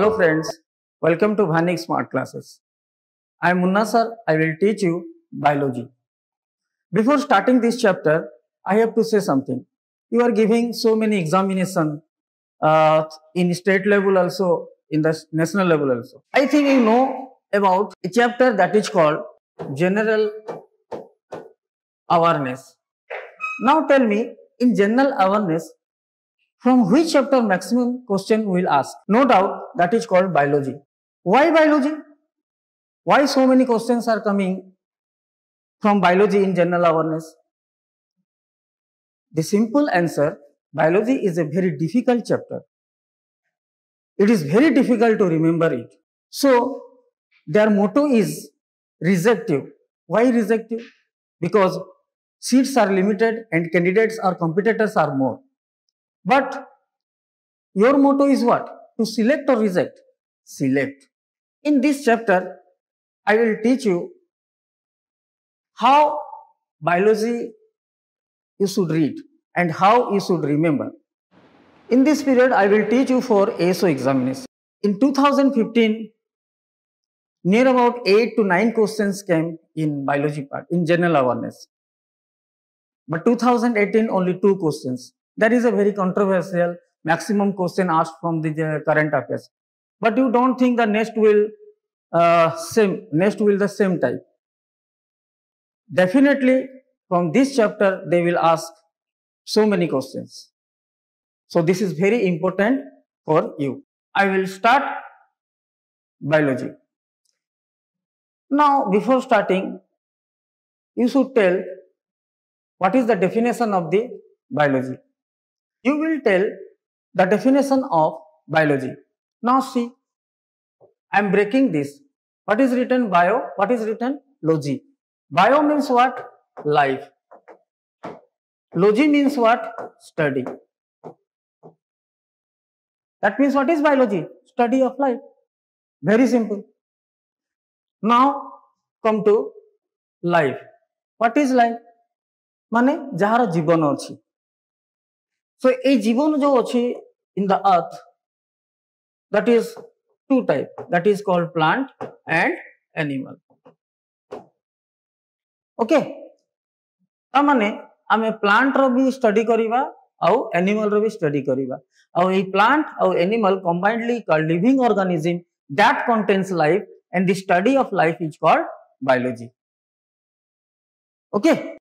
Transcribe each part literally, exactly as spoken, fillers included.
Hello friends, welcome to Vanik Smart Classes. I am Munna Sir. I will teach you biology. Before starting this chapter, I have to say something. You are giving so many examinations uh, in state level also, in the national level also. I think you know about a chapter that is called General Awareness. Now tell me, in General Awareness, from which chapter maximum question we will ask? No doubt, that is called biology. Why biology? Why so many questions are coming from biology in general awareness? The simple answer, biology is a very difficult chapter. It is very difficult to remember it. So, their motto is rejective. Why rejective? Because seats are limited and candidates or competitors are more. But your motto is what? To select or reject? Select. In this chapter, I will teach you how biology you should read and how you should remember. In this period, I will teach you for A S O examination. In two thousand fifteen, near about eight to nine questions came in biology part, in general awareness. But two thousand eighteen, only two questions. That is a very controversial maximum question asked from the uh, current affairs. But you don't think the next will uh, same next will the same type. Definitely from this chapter they will ask so many questions. So this is very important for you. I will start biology. Now before starting, you should tell what is the definition of the biology. You will tell the definition of biology. Now see, I am breaking this. What is written bio? What is written logy? Bio means what? Life. Logy means what? Study. That means what is biology? Study of life. Very simple. Now come to life. What is life? Mane jahara jibon achi. So, a jibon jo achi in the earth, that is two types, that is called plant and animal. Okay? Tamane, ame plant ro bhi study kariba, au animal ro bhi study kariba. Au a plant, au animal combinedly called living organism that contains life, and the study of life is called biology. Okay?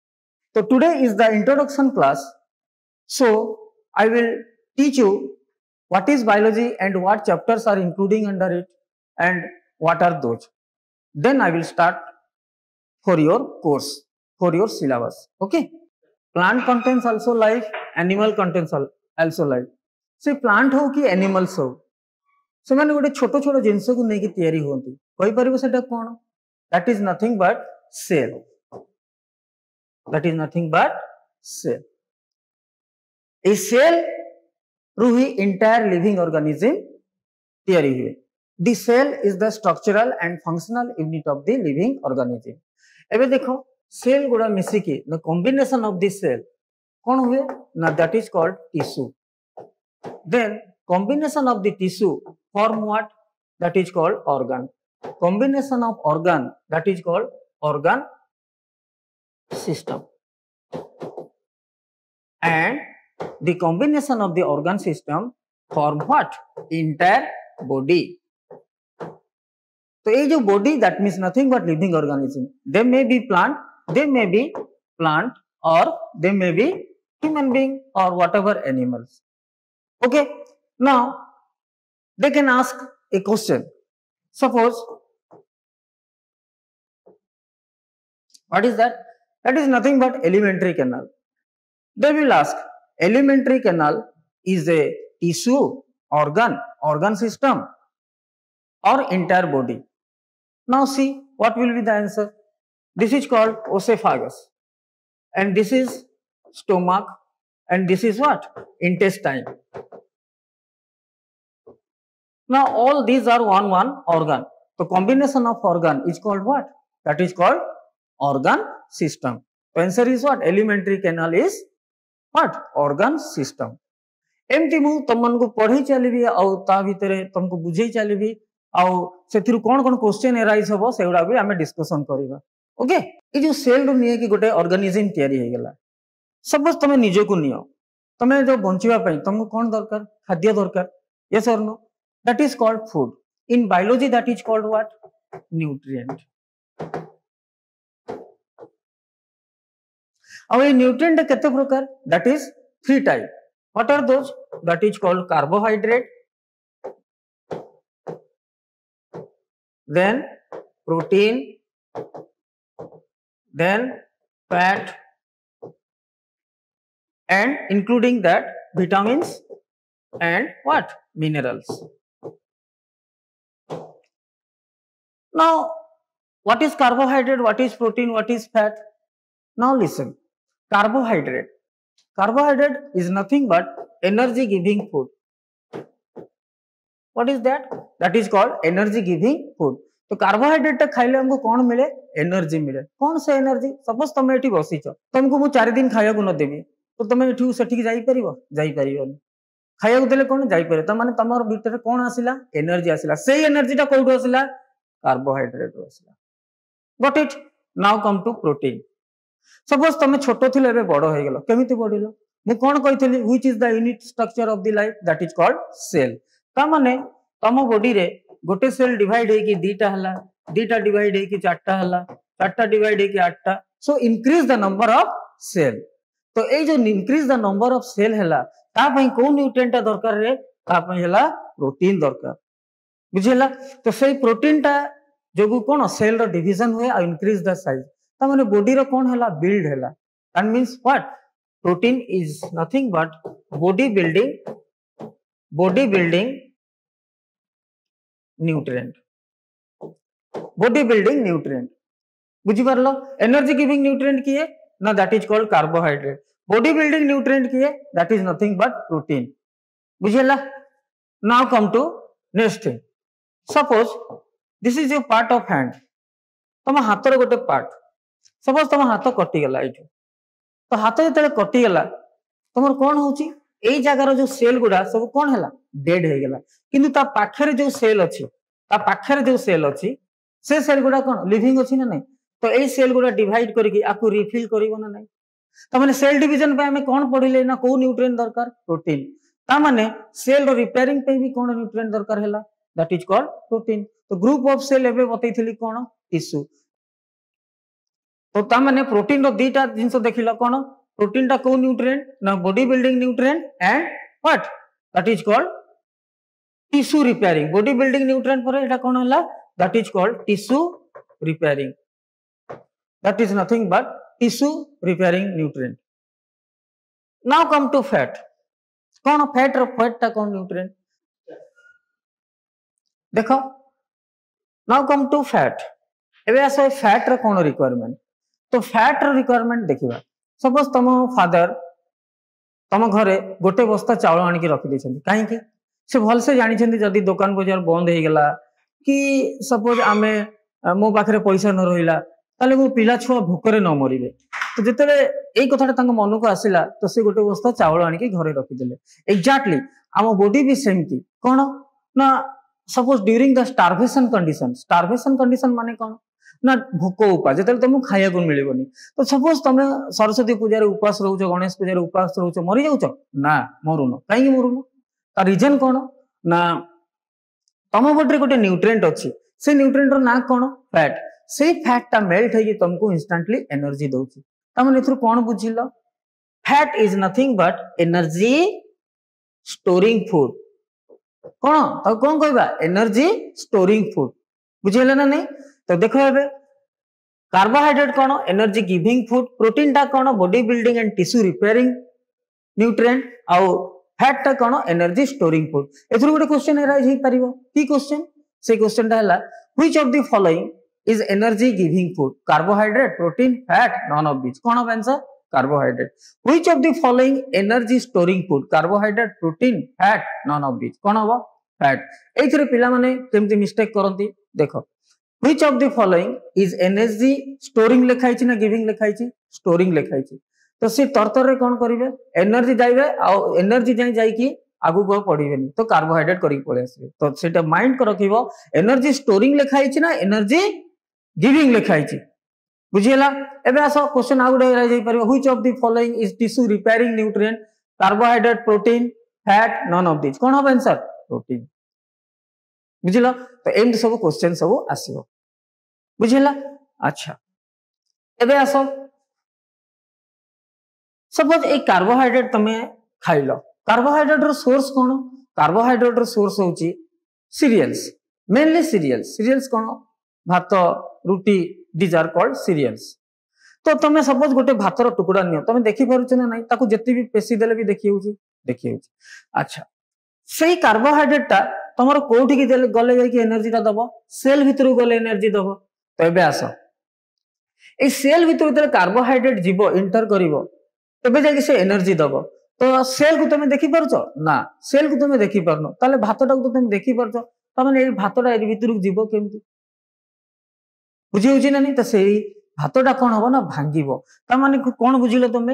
So, today is the introduction class. So, I will teach you what is biology and what chapters are including under it and what are those. Then I will start for your course, for your syllabus. Okay. Plant contains also life, animal contains also life. See, plant ho ki animals ho. So, mane gote choto choto jinso ko neki theory honti. Koi paribo seta kon? That is nothing but cell. That is nothing but cell. A cell through the entire living organism theory here. The cell is the structural and functional unit of the living organism. Ebe dekho, cell goda misiki, the combination of the cell, kon huye? Now that is called tissue. Then combination of the tissue form what? That is called organ. Combination of organ, that is called organ system. And the combination of the organ system form what? Entire body. So, a jo body, that means nothing but living organism. They may be plant, they may be plant or they may be human being or whatever animals. Okay. Now, they can ask a question. Suppose, what is that? That is nothing but alimentary canal. They will ask, alimentary canal is a tissue, organ, organ system or entire body. Now see, what will be the answer? This is called oesophagus and this is stomach and this is what? Intestine. Now all these are one one organ. So combination of organ is called what? That is called organ system. Answer is what? Alimentary canal is what? Organ system. एमती मु तुमको पढ़े चलि आमको बुझे चलि कौन कौन क्वेश्चन एराइज हम से गुड़ा भी आम डिस्कसन करवा ओके। ये जो सेल रू नहीं गोटे ऑर्गेनिज्म या सपोज तुम निजक नियो तुम्हें जो बचापी तुमको कौन दरकार खाद्य दरकार यस और no that is called food in biology that is called what nutrient और ये न्यूट्रिएंट कितने प्रकार that is three type what are those that is called carbohydrate then protein then fat and including that vitamins and what minerals. Now what is carbohydrate, what is protein, what is fat? Now listen, carbohydrate carbohydrate is nothing but energy giving food. What is that? That is called energy giving food. तो carbohydrate खाइले हमको कौन मिले energy मिले कौन से energy suppose तुम ये बस तुमको मुझ चार दिन खाया को न देवी तो तुम एठू सेठिक जाई परिबो जाई परिबोनी खाया देले कोन जाई पारे त माने तमर भीतर कोन आसिला एनर्जी आसिला सेही एनर्जीटा कोठो आसिला कार्बोहाइड्रेट आसिला got it. Now come to protein suppose तुम छोटो थिले बे बडो हे गेलो केमिति बडिलो मु कोन कहितली which is the unit structure of the life that is called cell त माने तम बॉडी रे गोटे सेल डिवाइड हे कि दीटा हला दीटा डिवाइड हे कि चारटा हला चारटा डिवाइड हे कि आठटा so increase the number of cell तो ये जो increase the number of cell हैला कौन न्यूट्रिएंट दरकार रे प्रोटीन दरकार बुझेला तो से प्रोटीन टा जो कौन सेल रो डिवीजन हुए और इंक्रीज द साइज तामाने बॉडी रो कौन हैला बिल्ड हैला that means what protein is nothing but body building body building nutrient body building nutrient बुझी परलो एनर्जी गिविंग न्यूट्रिएंट की है ना that is called carbohydrate body building nutrient की है that is nothing but protein बुझेला। Now come to next thing suppose this is your part of hand तुम हाथ रो गोटे पार्ट सपोज तुम हाथ कटि गला एठो तो हाथ जतले कटि गला तुमर कोन होची एई जगार जो सेल गुडा सब कोन हैला डेड हे गेला किंतु ता पाखरे जो सेल अछि ता पाखरे जो सेल अछि से सेल गुडा कोन लिविंग अछि ना नै तो ये सेल गुड़ा डिवाइड करके आपको रिफिल करिवो ना नहीं तो माने सेल डिवीजन पे हमें कौन पढ़िले ना को न्यूट्रिएंट दरकार प्रोटीन ता माने सेल रो रिपेयरिंग पे भी कौन न्यूट्रिएंट दरकार हैला दैट इज कॉल्ड प्रोटीन तो ग्रुप ऑफ सेल एबे बतैथिली कौन टिश्यू तो ता माने प्रोटीन रो दीटा जिंस देखिलो कौन प्रोटीन टा को न्यूट्रिएंट ना body building nutrient and what that is called tissue repairing body building nutrient पर एटा कौन हैला that is called tissue repairing that is nothing but tissue repairing nutrient. Now come to fat kaun fat or fat ta kaun nutrient dekho now come to fat ebe aso fat ra kaun requirement to fat ra requirement dekhiba suppose tamo father tamo ghare gote bosta chawal ani ki rakhi deichanti kahi ki se bhal se jani chanti jodi dukan bazar bond he gala ki suppose ame mo bakare paisa no rohila ताले वो पिला छुआ भूकरे न मरबे तो जते ए कथाटा तांग मन को आसिला तो से गोटे बस्ता चावल आनी के घरे रखि देले एग्जैक्टली हम बॉडी भी सेमती कोन ना suppose during the starvation condition starvation condition माने कोन ना भूक उपा जते तुम खाया को मिलबोनी तो सपोज तुम सरस्वती पूजा रे उपवास रहउछ गणेश पूजा रे उपवास रहउछ मरि जाउछ ना मरुनो काई मरुनो ता रीजन कोन ना तम बॉडी रे गोटे न्यूट्रिएंट अछि से न्यूट्रिएंट रो ना कोन फैट से फैट टा मेल्ट है कि तुमको इंस्टेंटली एनर्जी दउची तमन एथु कोन बुझिलो fat is nothing but energy storing food कोन त कोन कहबा एनर्जी स्टोरिंग फूड बुझिले ना नहीं तो देखो एबे कार्बोहाइड्रेट कोन एनर्जी गिविंग फूड प्रोटीन टा कोन body building and tissue repairing nutrient आ फैट टा कोन एनर्जी स्टोरिंग फूड एथु गोटे क्वेश्चन एराइज हे परिबो की क्वेश्चन से क्वेश्चन टा हला which of the following is energy giving food carbohydrate protein fat none of these kon of answer carbohydrate which of the following energy storing food carbohydrate protein fat none of these kon hobo fat either pila mane kemti mistake karanti dekho which of the following is energy storing lekhaichi na giving lekhaichi storing lekhaichi तो सी तरतर कौन करेंगे energy जाइए energy जाए जाकि आगुक पड़ेनि तो carbohydrate करके पड़े आसबे तो सेटा माइंड को रखिबो एनर्जी स्टोरिंग लिखाई ना एनर्जी गिविंग लिखाई बुझीला। एबे आसो क्वेश्चन आ गुडे रहि परबे which of the following is tissue repairing nutrient carbohydrate protein fat none of this कोन हो आंसर प्रोटीन बुझीला। तो एंड सब क्वेश्चन सब आसीबो बुझीला। अच्छा एबे आसो सपोज ए कार्बोहाइड्रेट तमे खाइलो कार्बोहाइड्रेट रो सोर्स कोन कार्बोहाइड्रेट रो सोर्स होची सीरियल्स मेनली सीरियल्स सीरियल्स कोन भात रुटी डीज आर कॉल्ड सीरियल्स। तो तुम सपोज गोटे भात रो टुकड़ा नियो तुम देखि पारुछ ना नाइ ताकू जति भी पेसी देले भी देखि होची देखि होची। अच्छा सही कार्बोहाइड्रेट ता तमरो कोठी की देले गले जाय कि एनर्जी ता दबो सेल भितरु गले एनर्जी दबो। तो एबे आसो ए सेल भितरु तले कार्बोहाइड्रेट जीवो एंटर करिवो तबे जाय कि से एनर्जी दबो। तो सेल को तुम देखी पारछ ना सेल को तुम देखी पारन ताले भातटा को तुम देखी पारछ तमने ए भातटा ए भितरु जीवो केमती बुझे बुझी ना नहीं तो से भातटा कौन हम ना भांगीबो तमाने कौन बुझिल तुम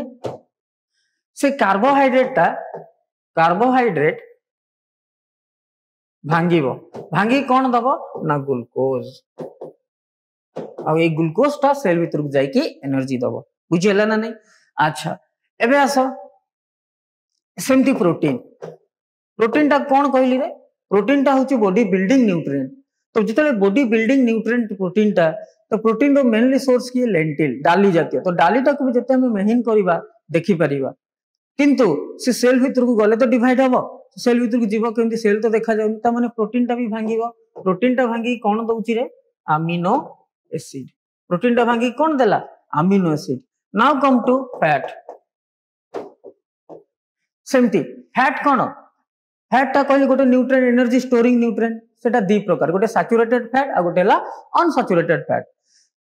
से कार्बोहाइड्रेट टा कार्बोहाइड्रेट भांगीबो भांगी कौन दबो ना ग्लूकोज आ ए ग्लूकोज टा सेल भितरु जाय कि एनर्जी दबो बुझेला ना नहीं। अच्छा एबे आसो सेमती प्रोटीन प्रोटीन टा कौन कहली रे प्रोटीन टा होची बॉडी बिल्डिंग न्यूट्रिएंट। तो जितने बॉडी बिल्डिंग न्यूट्रिएंट प्रोटीन टा तो प्रोटीन रो मेनली सोर्स की लेंटिल डाली जाती है तो डाली टा को जते हम मेहन करबा देखि परिबा किंतु से सेल भितर को गले तो डिवाइड हबो सेल भितर को जीव केमती सेल तो देखा जाउनी त माने प्रोटीन टा भी भांगीबो प्रोटीन टा भांगी कौन दउची रे अमीनो एसिड प्रोटीन टा भांगी कौन देला amino acid. Now come to fat सेमती फैट कौन फैट टा कहली गोटे न्यूट्रिएंट एनर्जी स्टोरिंग न्यूट्रिएंट सेटा दी प्रकार गोटे सैचुरेटेड फैट आ गोटे ला अनसैचुरेटेड फैट।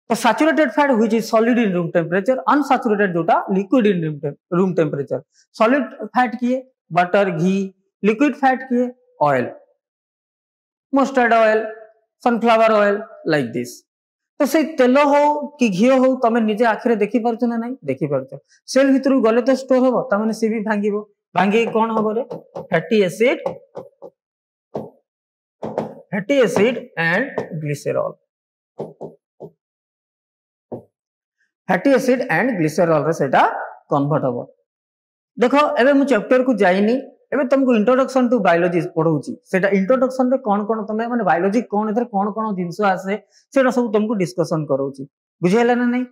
तो saturated fat which is solid in room temperature unsaturated जोटा liquid in room temperature. Solid fat किए बटर घी लिक्विड फैट किए oil mustard oil sunflower oil like this. तो से तेल हो कि घी हो तुम निजे आखिरे देखी पारछ ना नहीं देखी पारछ सेल भितर गले तो स्टोर हो तमने से भी भांगीबो भांगे कौन हम रे fatty acid fatty acid and glycerol fatty acid and glycerol रे सेटा कन्वर्ट हो। देखो एबे मु चैप्टर को जाइनी एबे तुमको इंट्रोडक्शन टू बायोलॉजी पढौची सेटा इंट्रोडक्शन रे कौन कौन तमे माने बायोलॉजी कौन एथरे कौन कौन जिंस आसे सेटा सब तुमको डिस्कशन करौची बुझेला ना नहीं।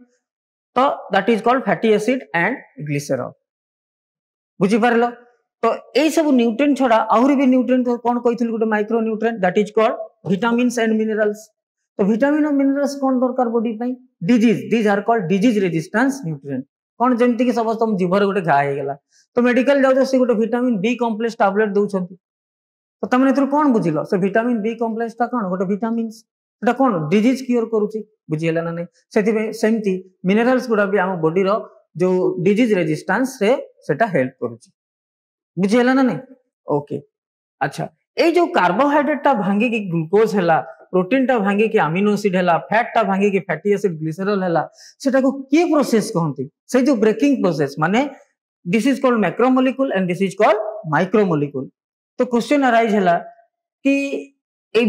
तो that is called fatty acid and glycerol बुझी पारलो। तो एई सब न्यूट्रिएंट छडा आहुरी भी न्यूट्रिएंट कोन कहिथिल गुटे micro nutrient that is called vitamins and minerals. तो विटामिन और मिनरल्स कोन दरकार बॉडी पई disease these are called disease resistance nutrient कोन जेंति कि सब तुम जीवर गुटे घा हे गेला तो मेडिकल जाउ से गुटे विटामिन बी कॉम्प्लेक्स टैबलेट दउ छथि तो तमने एथर कोन बुझिलो से विटामिन बी कॉम्प्लेक्स ता कोन गुटे विटामिन्स एटा कोन डिजीज क्योर करूची बुझियला ना नै सेति बे सेमति मिनरल्स गुडा भी हम बॉडी रो जो डिजीज रेजिस्टेंस रे सेटा हेल्प करूची बुझेला ना नहीं ओके। अच्छा ए जो कार्बोहाइड्रेट टा भांगी की ग्लूकोज हैला प्रोटीन टा भांगी की अमीनो एसिड हैला फैट टा भांगी की फैटी एसिड ग्लिसरॉल हैला सेटा को के प्रोसेस कहंती से जो ब्रेकिंग प्रोसेस माने this is called macromolecule and this is called micromolecule. तो क्वेश्चन अराइज हैला कि ए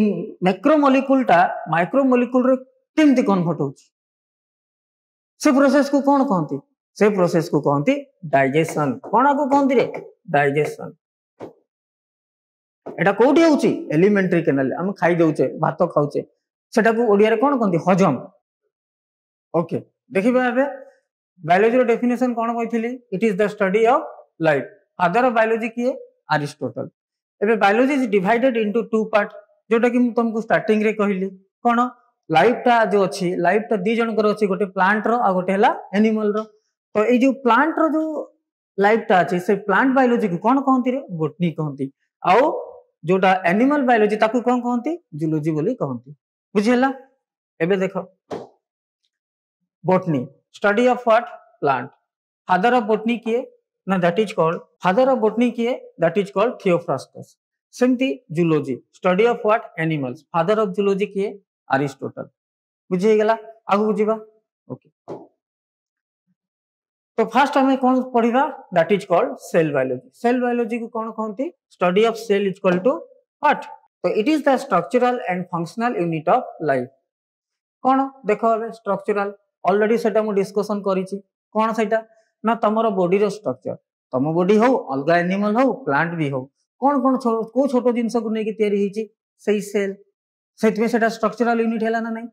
मैक्रोमोलिक्यूल टा माइक्रोमोलिक्यूल रे केमती कन्वर्ट होची से प्रोसेस को कोन कहंती से प्रोसेस को कहती डाइजेशन कौन को कहती रे डाइजेशन एटा कोठी होउची एलिमेंटरी केनाल हम खाई दउचे भात खाउचे सेटा को ओडिया रे कोन कहती हजम। ओके देखिबा एबे बायोलॉजी रो डेफिनेशन कोन कहिथिली it is the study of life father of biology किए एरिस्टोटल। एबे biology is divided into two part जोटा कि हम तुमको स्टार्टिंग रे कहली कोन लाइफ टा जो अछि लाइफ टा दि जन कर अछि गोटे प्लांट रो आ गोटे हला एनिमल रो। तो ये जो प्लांट रो जो लाइफ टा अछि से प्लांट बायोलॉजी को कौन कहंती रे बोटनी कहंती आउ जोटा एनिमल बायोलॉजी ताकू कौन कहंती जूलॉजी बोली कहंती बुझियला। एबे देखो botany study of what plant father of botany किए ना that is called father of botany किए दैट इज कॉल्ड थियोफ्रास्टस। सेमती zoology study of what animals father of zoology किए एरिस्टोटल बुझियला आगु बुझिबा ओके। तो फास्ट आम कौन पढ़ा that is called cell biology. Cell biology को कौन कहते study of cell is called to what तो it is the structural and functional unit of life. कौन देख स्ट्रक्चरल ऑलरेडी सेटा मु डिस्कशन करिछि कौन सेटा ना तमर बॉडी रो स्ट्रक्चर तम बॉडी हो अलग एनिमल हो प्लांट भी हो कौन कौन को छोटो जिनस को लेकिन तैयारी सही सेल से स्ट्रक्चरल यूनिट है ना नहीं।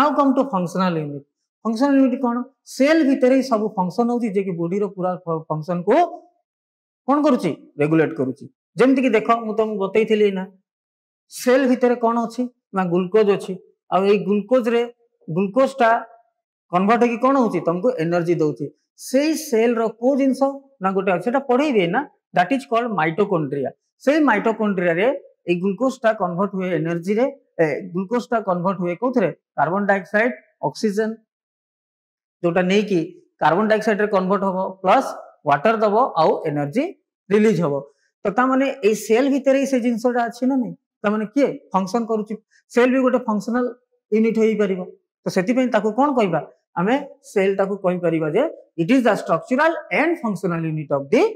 Now come to functional unit. Functional unit कौन सेल भितर ही सब फंक्शन होती जे कि बॉडी रो पूरा फंक्शन को कौन करुची रेगुलेट करुची। जमती कि देख मु तुमको बतई ना सेल भितर कौन अच्छी ना ग्लूकोज अच्छी आ ग्लूकोज रे ग्लूकोज टा कन्वर्ट होगी कौन होची तुमको एनर्जी दउची सेल सेल रो को जिनस ना गोटे अच्छे पढ़े दिए ना दैट इज कॉल्ड माइटोकॉन्ड्रिया। से माइटोकॉन्ड्रिया रे ए ग्लूकोज टा कन्वर्ट हुए एनर्जी रे ग्लूकोज टा कन्वर्ट हुए कोथरे कार्बन डाइऑक्साइड ऑक्सीजन जोटा नहीं कि कार्बन डाइऑक्साइड रे कन्वर्ट होबो प्लस वाटर दबो आउ एनर्जी रिलीज होबो। तो ता माने ए सेल भीतर ही से जिंसटा अछि ना नहीं ता माने के फंक्शन करूची सेल भी गोटे फंक्शनल यूनिट होई परिबो। तो सेति पई ताको कोन कहबा हमें सेल ताको कहि परिबा जे it is the structural and functional unit of the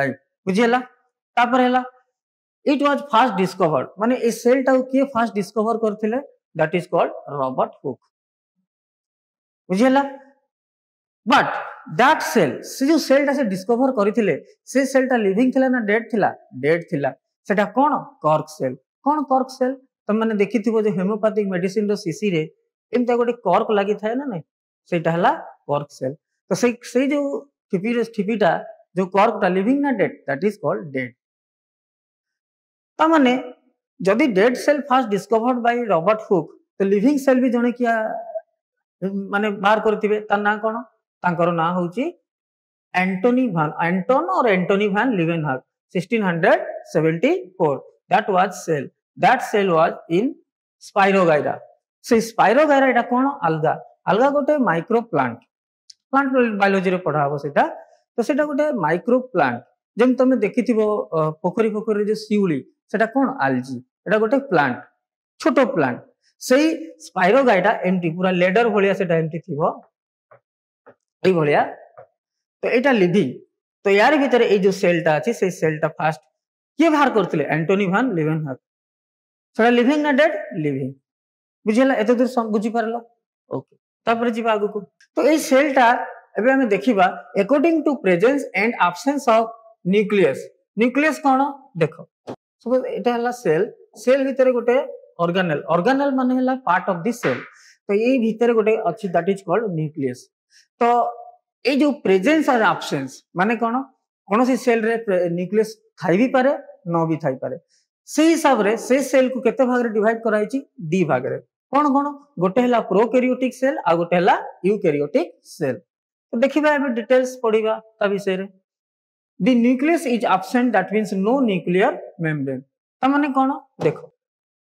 life. बुझेला तापर हैला इट वाज फास्ट डिस्कवर्ड माने ए सेल टाउ के फास्ट डिस्कवर करथिले that is called Robert Hooke. बुझेला बट दैट सेल से जो सेल टा से डिस्कवर करथिले से सेल टा लिविंग थिला ना डेड थिला डेड थिला सेटा कोन कॉर्क सेल। कोन कॉर्क सेल त माने देखिथिबो जे होम्योपैथिक मेडिसिन रो सीसी रे एमता गोटे कॉर्क लागि थाए ना नै सेटा हला कॉर्क सेल। तो से से जो ठिपी ठिपीटा जो कॉर्क टा लिविंग ना dead that is called dead. माने जदि dead cell first discovered by Robert Hooke तो लिविंग सेल भी जने किया माने बाहर करथिबे त ना कोन तांकर ना होची एंटोनी भान एंटोन और Antonie van Leeuwenhoek sixteen seventy four. That was cell that cell was in spirogyra. से स्पाइरोगाइरा एटा कोन अलगा अलगा गोटे माइक्रो प्लांट प्लांट बायोलॉजी रे पढ़ा हो सेटा। तो सेटा गोटे माइक्रो प्लांट जेम तमे देखिथिबो पोखरी पोखरी जे सिउली सेटा कौन आलजी एटा गोटे प्लांट छोट प्लांट से स्पाइरोगाइटा एमटी पूरा लेडर भलिया सेटा एमटी थिबो ए भलिया। तो एटा लिविंग तो यार भीतर ए जो सेलटा अछि से सेलटा फास्ट के बाहर करथिले एंटोनी भान लीवेनहॉक सेटा लिविंग ना डेड लिविंग। बुझिला एते दूर सब बुझि परलो ओके। तापर जिबा आगु को तो ए सेलटा एबे हम देखिबा according to presence and absence of nucleus. Nucleus कौन देखो सपोज एटा हला सेल सेल भीतर गोटे ऑर्गेनेल ऑर्गेनेल माने हला पार्ट ऑफ द सेल। तो ए भीतर गोटे अछि दैट इज कॉल्ड न्यूक्लियस। तो ए जो प्रेजेंस और एब्सेंस माने कोन कोनोसी सेल रे न्यूक्लियस थाई भी पारे न भी थाई पारे से हिसाब रे से सेल को केते भाग रे डिवाइड कराई छी डी भाग रे कोन कोन गोटे हला प्रोकैरियोटिक सेल आ गोटे हला यूकैरियोटिक सेल। तो देखिबा एबे डिटेल्स पढिबा ता विषय रे The nucleus is absent, that means no nuclear membrane. तमने कौन देखो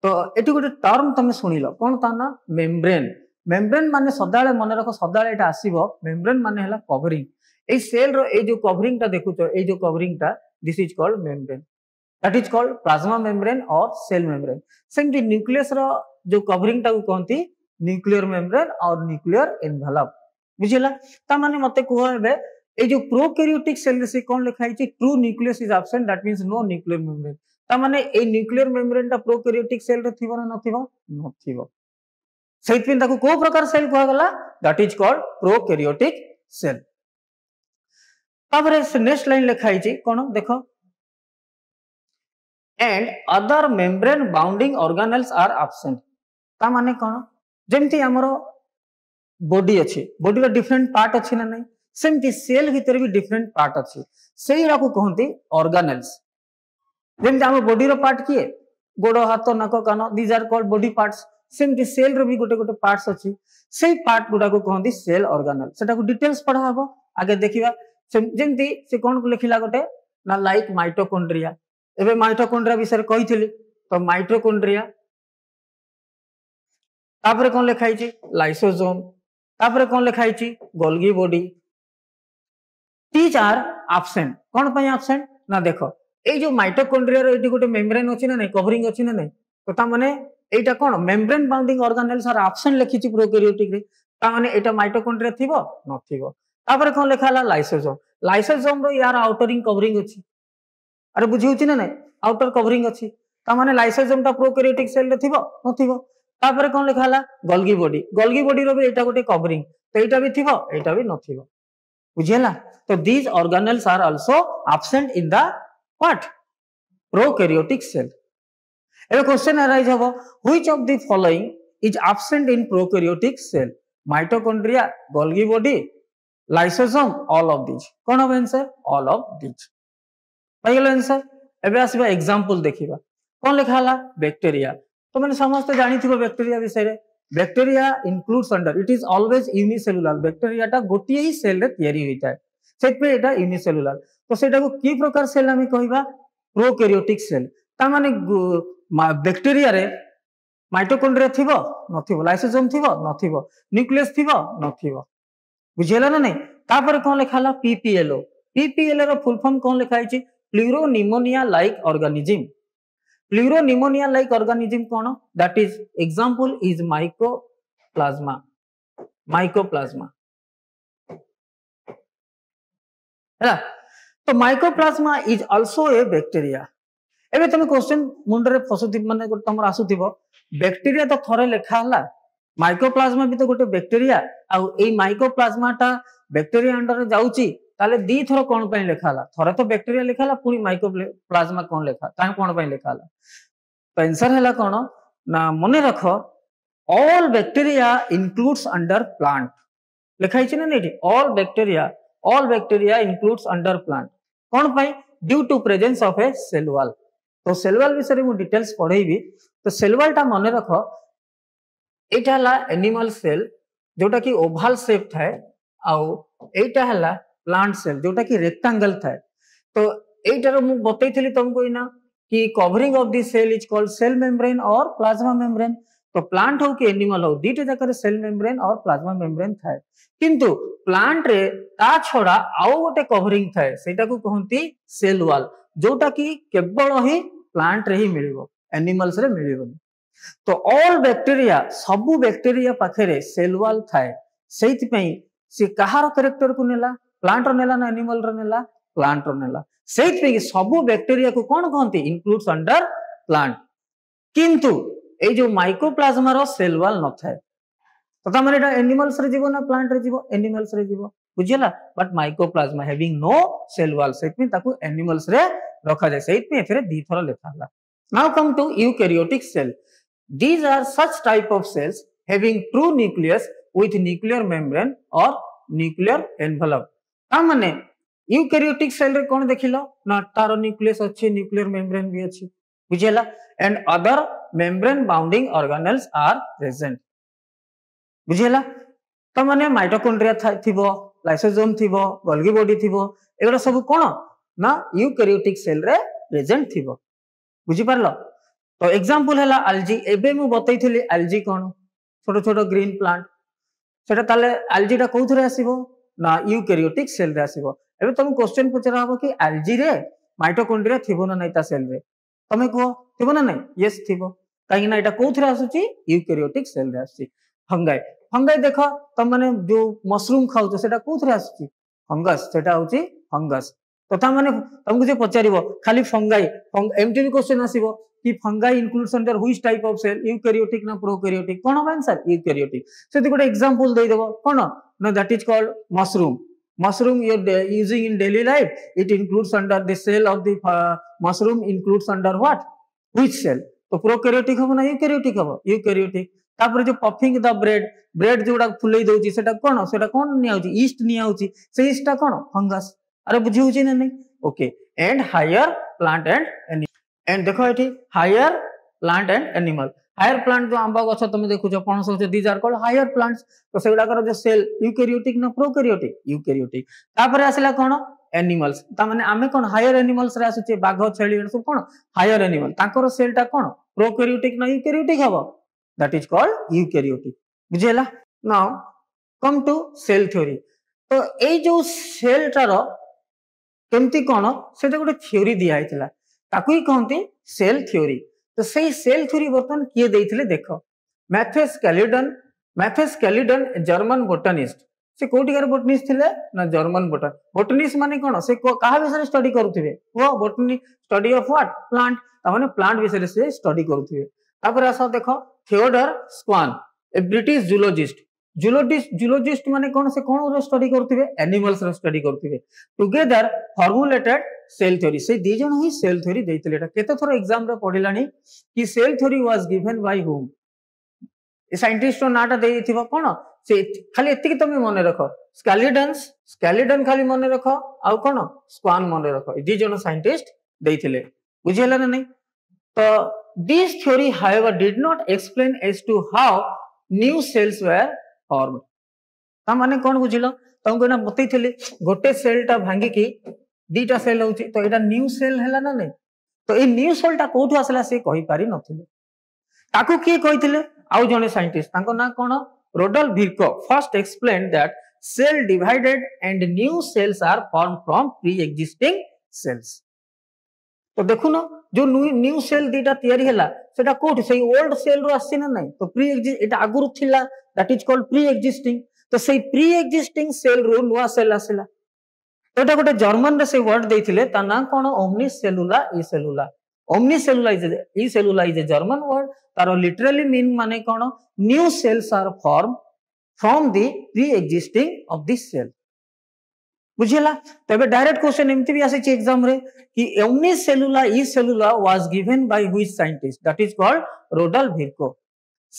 तो एटी गोटे टर्म तमें सुनिल कौन ता ना मेम्ब्रेन। मेम्ब्रेन माने सदाले मन रख सदाले एटा आसीबो मेम्ब्रेन माने हला कवरिंग। ए सेल रो ए जो कवरिंग ता देखु छ ए जो कवरिंग ता this is called membrane that is called plasma membrane और सेल मेम्ब्रेन। सेमटी न्यूक्लियस रो जो कवरिंग ता को कोनती न्यूक्लियर मेम्ब्रेन और न्यूक्लियर एनवेलप। बुझिला ता माने मते को एबे ए जो प्रोकैरियोटिक सेल रे से कौन लिखा है true nucleus is absent that means no nuclear membrane. ता माने ए न्यूक्लियर मेम्ब्रेन ता प्रोकैरियोटिक सेल रे थिबो ना नथिबो नथिबो सेइत पिन ताको को प्रकार सेल कहला गला that is called prokaryotic cell. तापर से नेक्स्ट लाइन लिखा है कोन देखो and other membrane bounding organelles are absent. ता माने कोन जेमती हमरो बॉडी अछि बॉडी रो डिफरेंट पार्ट अछि ना नहीं सेमती सेल भीतर भी डिफरेंट पार्ट अच्छे से कहते ऑर्गेनेल्स। जमीन आम बॉडी रो पार्ट किए गोड़ हाथ नाक कान these are called body parts. सेमती सेल रो भी गोटे गोटे पार्ट्स अच्छी से पार्ट गुडा को कहते सेल ऑर्गेनेल। सेटा को डिटेल्स पढ़ा हम आगे देखा जमी से कौन को लिखला गोटे ना लाइक माइटोकॉन्ड्रिया। एवं माइटोकॉन्ड्रिया विषय कही थी तो माइटोकॉन्ड्रिया तापर कौन लिखाई लाइसोसोम तापर कौन लिखाई Golgi body these are absent. कौन पई एब्सेंट ना देखो ए जो माइटोकॉन्ड्रिया रो एटी गोटे मेम्ब्रेन अछि ना नै कवरिंग अछि ना नै तो ता माने एटा कोन membrane bounding organelles are absent लिखिछि प्रोकैरियोटिक रे। ता माने एटा माइटोकॉन्ड्रिया थिबो न थिबो तापर कौन लिखा लाइसोसोम लाइसोसोम यार आउटर रिंग कवरिंग अछि अरे बुझी होछि ना नहीं आउटर कवरिंग अछि ता माने लाइसोसोम ता प्रोकैरियोटिक सेल रे थिबो न थिबो तापर कौन लिखा ला गोल्गी बॉडी गोल्गी बॉडी रो भी एटा गोटे कवरिंग तो एटा भी थिबो एटा भी न थिबो बुझेला तो these organelles are also absent in the what prokaryotic cell A question arise हबो which of the following is absent in prokaryotic cell mitochondria Golgi body lysosome all of these कौन हम आंसर ऑल ऑफ दीज पाइल answer एबे आसीबा example देखिबा कौन लिखाला bacteria तो माने समस्त जानि थिबो बैक्टीरिया विषय रे bacteria includes under it is always unicellular bacteria टा गोटिए ही सेल रे तयारी होइताय सेट पे एटा यूनिसेलुलर तो सेटा को की प्रकार सेल हम कहिबा प्रोकैरियोटिक सेल ता माने बैक्टीरिया रे माइटोकॉन्ड्रिया थिबो नथिबो लाइसोसोम थिबो नथिबो न्यूक्लियस थिबो नथिबो बुझेला ना नहीं तापर कौन लिखाला पीपीएलओ पीपीएलओ रो फुल फॉर्म कौन लिखाई छी pleuropneumonia like organism pleuropneumonia like organism कौन that is example is mycoplasma mycoplasma है तो mycoplasma is also a bacteria एबे तुम क्वेश्चन मुंड रे फसुति माने तुम आसुथिबो बैक्टीरिया तो थरे लिखा हला माइकोप्लाज्मा भी तो गोटे बैक्टीरिया आउ ए माइकोप्लाज्मा टा बैक्टीरिया अंडर जाउची ताले दी थरो कोन पय लेखाला थरो तो बैक्टीरिया लेखाला पुनी माइकोप्लाज्मा कोन लेखा ता कोन पय लेखाला तो आंसर हैला कोन ना मने रखो all bacteria includes under plant लिखाई छी ना नेठी all bacteria all bacteria includes under plant कोन पय due to presence of a cell wall तो सेल वॉल विषय में डिटेल्स पढेबी तो सेल वॉल टा मने रखो एटा हला एनिमल सेल जोटा कि ओवल शेप थाए आउ एटा हला प्लांट सेल जोटा कि रेक्टेंगल थाए तो एटार मु बतैथिली तुमको इना कि covering of the cell is called cell membrane और प्लाज्मा मेम्ब्रेन तो प्लांट हो कि एनिमल हो दीटा जकर सेल मेम्ब्रेन और प्लाज्मा मेम्ब्रेन थाए किंतु प्लांट रे ता छोड़ा आउ गोटे कवरिंग थाए सेटा को कहंती सेल वॉल जोटा कि केवल ही प्लांट रे ही मिलिबो एनिमल्स रे मिलिबो तो ऑल बैक्टीरिया सबु बैक्टीरिया पाखरे सेल वॉल थाए सेति पई से कहार कैरेक्टर को नेला प्लांट रो नेला ना एनिमल रो नेला प्लांट रो नेला सेति पई सबु बैक्टीरिया को कोन कहंती इंक्लूड्स अंडर प्लांट किंतु ए जो माइकोप्लाज्मा रो सेल वॉल न थाए तथा माने एटा एनिमल्स रे जीवो ना प्लांट रे जीवो एनिमल्स रे जीवो बुझिला but mycoplasma having no cell wall सेति पई ताकू एनिमल्स रे रखा जाय सेति पई एफरे दी थरो लेखाला now come to eukaryotic cell These are such type of cells having true nucleus with nuclear membrane or nuclear envelope. तामने यूकैरियोटिक सेल रे कोन देखिलो ना तारो न्यूक्लियस अछि न्यूक्लियर मेम्ब्रेन भी अछि बुझेला and other membrane bounding organelles are present बुझेला तामने माइटोकॉन्ड्रिया थिबो लाइसोसोम थिबो गोल्गी बॉडी थिबो एगरा सब कोन ना यूकैरियोटिक सेल रे प्रेजेंट थिबो बुझि परलो तो एग्जांपल हैला एल्गी एबे मु बतई थिली एल्गी कोन छोटो छोटो ग्रीन प्लांट सेटा ताले एल्गी टा कोथरे आसीबो ना यूकैरियोटिक सेल रे आसीबो एबे तुम क्वेश्चन पूछरा हबो कि एल्गी रे माइटोकॉन्ड्रिया थिबो ना नैता सेल रे तमे को थिबो ना नै यस थिबो काई ना एटा कोथरे आसुची यूकैरियोटिक सेल रे आसी फंगाई फंगाई देखो तुम माने जो मशरूम खाउ तो सेटा कोथरे आसुची फंगस सेटा होची फंगस तो ता माने तुमको जे पचारिबो खाली फंगाई एमटी भी क्वेश्चन आसीबो कि fungi includes under which type of cell eukaryotic ना प्रोकैरियोटिक कोन आंसर यूकैरियोटिक से तो गोटे एग्जांपल दे देबो कोन ना that is called mushroom mushroom you are using in daily life it includes under the cell of the mushroom includes under what which cell तो प्रोकैरियोटिक हो ना यूकैरियोटिक हो यूकैरियोटिक तापर जो पफिंग द ब्रेड ब्रेड जोडा फुलई दोची सेटा कोन सेटा कोन नि आउची ईस्ट नि आउची से ईस्ट टा कोन फंगस अरे बुझी होची ना नहीं okay and higher plant and and देखो एठी higher plant and animal higher plant जो आंबा गछ तुम देखु जो पणस गछ these are called higher plants तो सेगडा कर जो सेल यूकैरियोटिक ना प्रोकैरियोटिक यूकैरियोटिक तापर आसला कोन एनिमल्स ता माने आमे कोन हायर एनिमल्स रे आसुचे बाघ छेली सब कोन हायर एनिमल ताकर सेल टा कोन प्रोकैरियोटिक ना यूकैरियोटिक हबो दैट इज कॉल्ड यूकैरियोटिक बुझेला now come to cell theory तो ए जो सेल टारो केमती कोन सेटा गोटे थ्योरी दिया आइतला ताकू ही कहते सेल थ्योरी तो सही सेल थ्योरी बर्तमान किए देख मैथेस कैलिडन मैथेस कैलिडन जर्मन बोटानिस्ट से कोटिकार बोटनिस्ट थिले ना जर्मन बोटन बोटनिस्ट माने कोन से कहा विषय रे स्टडी करूथिबे वो botany study of what plant तामाने प्लांट विषय रे से स्टडी करूथिबे तापर आसा देखो Theodor Schwann a British zoologist zoologist zoologist माने कोन से कोन रे स्टडी करूथिबे एनिमल्स रे स्टडी करूथिबे टुगेदर फॉर्मुलेटेड सेल थ्योरी से दी जण ही सेल थ्योरी दैतिले एटा केते थोर एग्जाम रे पढिलानी कि cell theory was given by whom scientist नाटा दे दिथिबो कोन से खाली एतिक तमे मन रख स्केलिडन्स स्केलिडन खाली मन रख आ कोन स्वान मन रख दी जण साइंटिस्ट दैथिले बुझियला ना नै तो this theory however did not explain as to how new cells were formed त माने कोन बुझिलो त कोना बतै थिले गोटे सेल टा भांगी की दीटा सेल होची तो एटा न्यू सेल हैला ना नै तो ए न्यू सेल टा कोठु आसला से कहि पारि नथिले ताकू के कहिथिले आउ जने साइंटिस्ट तांको ना कोन Rudolf Virchow first explain that cell divided and new cells are form from pre existing cells तो देखु ना जो न्यू सेल दीटा तयारी हैला सेटा कोठु सेई ओल्ड सेल रो आसी ना नै तो प्री एटा आगुरु थिला that is called pre existing तो सेई प्री एग्जिस्टिंग सेल रो नुवा सेल आसीला तो एटा गोटे जर्मन रे से वर्ड दैथिले ता ना कोन omnis cellula e cellula omnis cellula is A cellula is a German word तारो लिटरली मीन माने कोन new cells are form from the pre existing of the cell बुझिला तबे डायरेक्ट क्वेश्चन एमति भी आसे एग्जाम रे कि omnis cellula e cellula was given by which scientist that is called Rudolf Virchow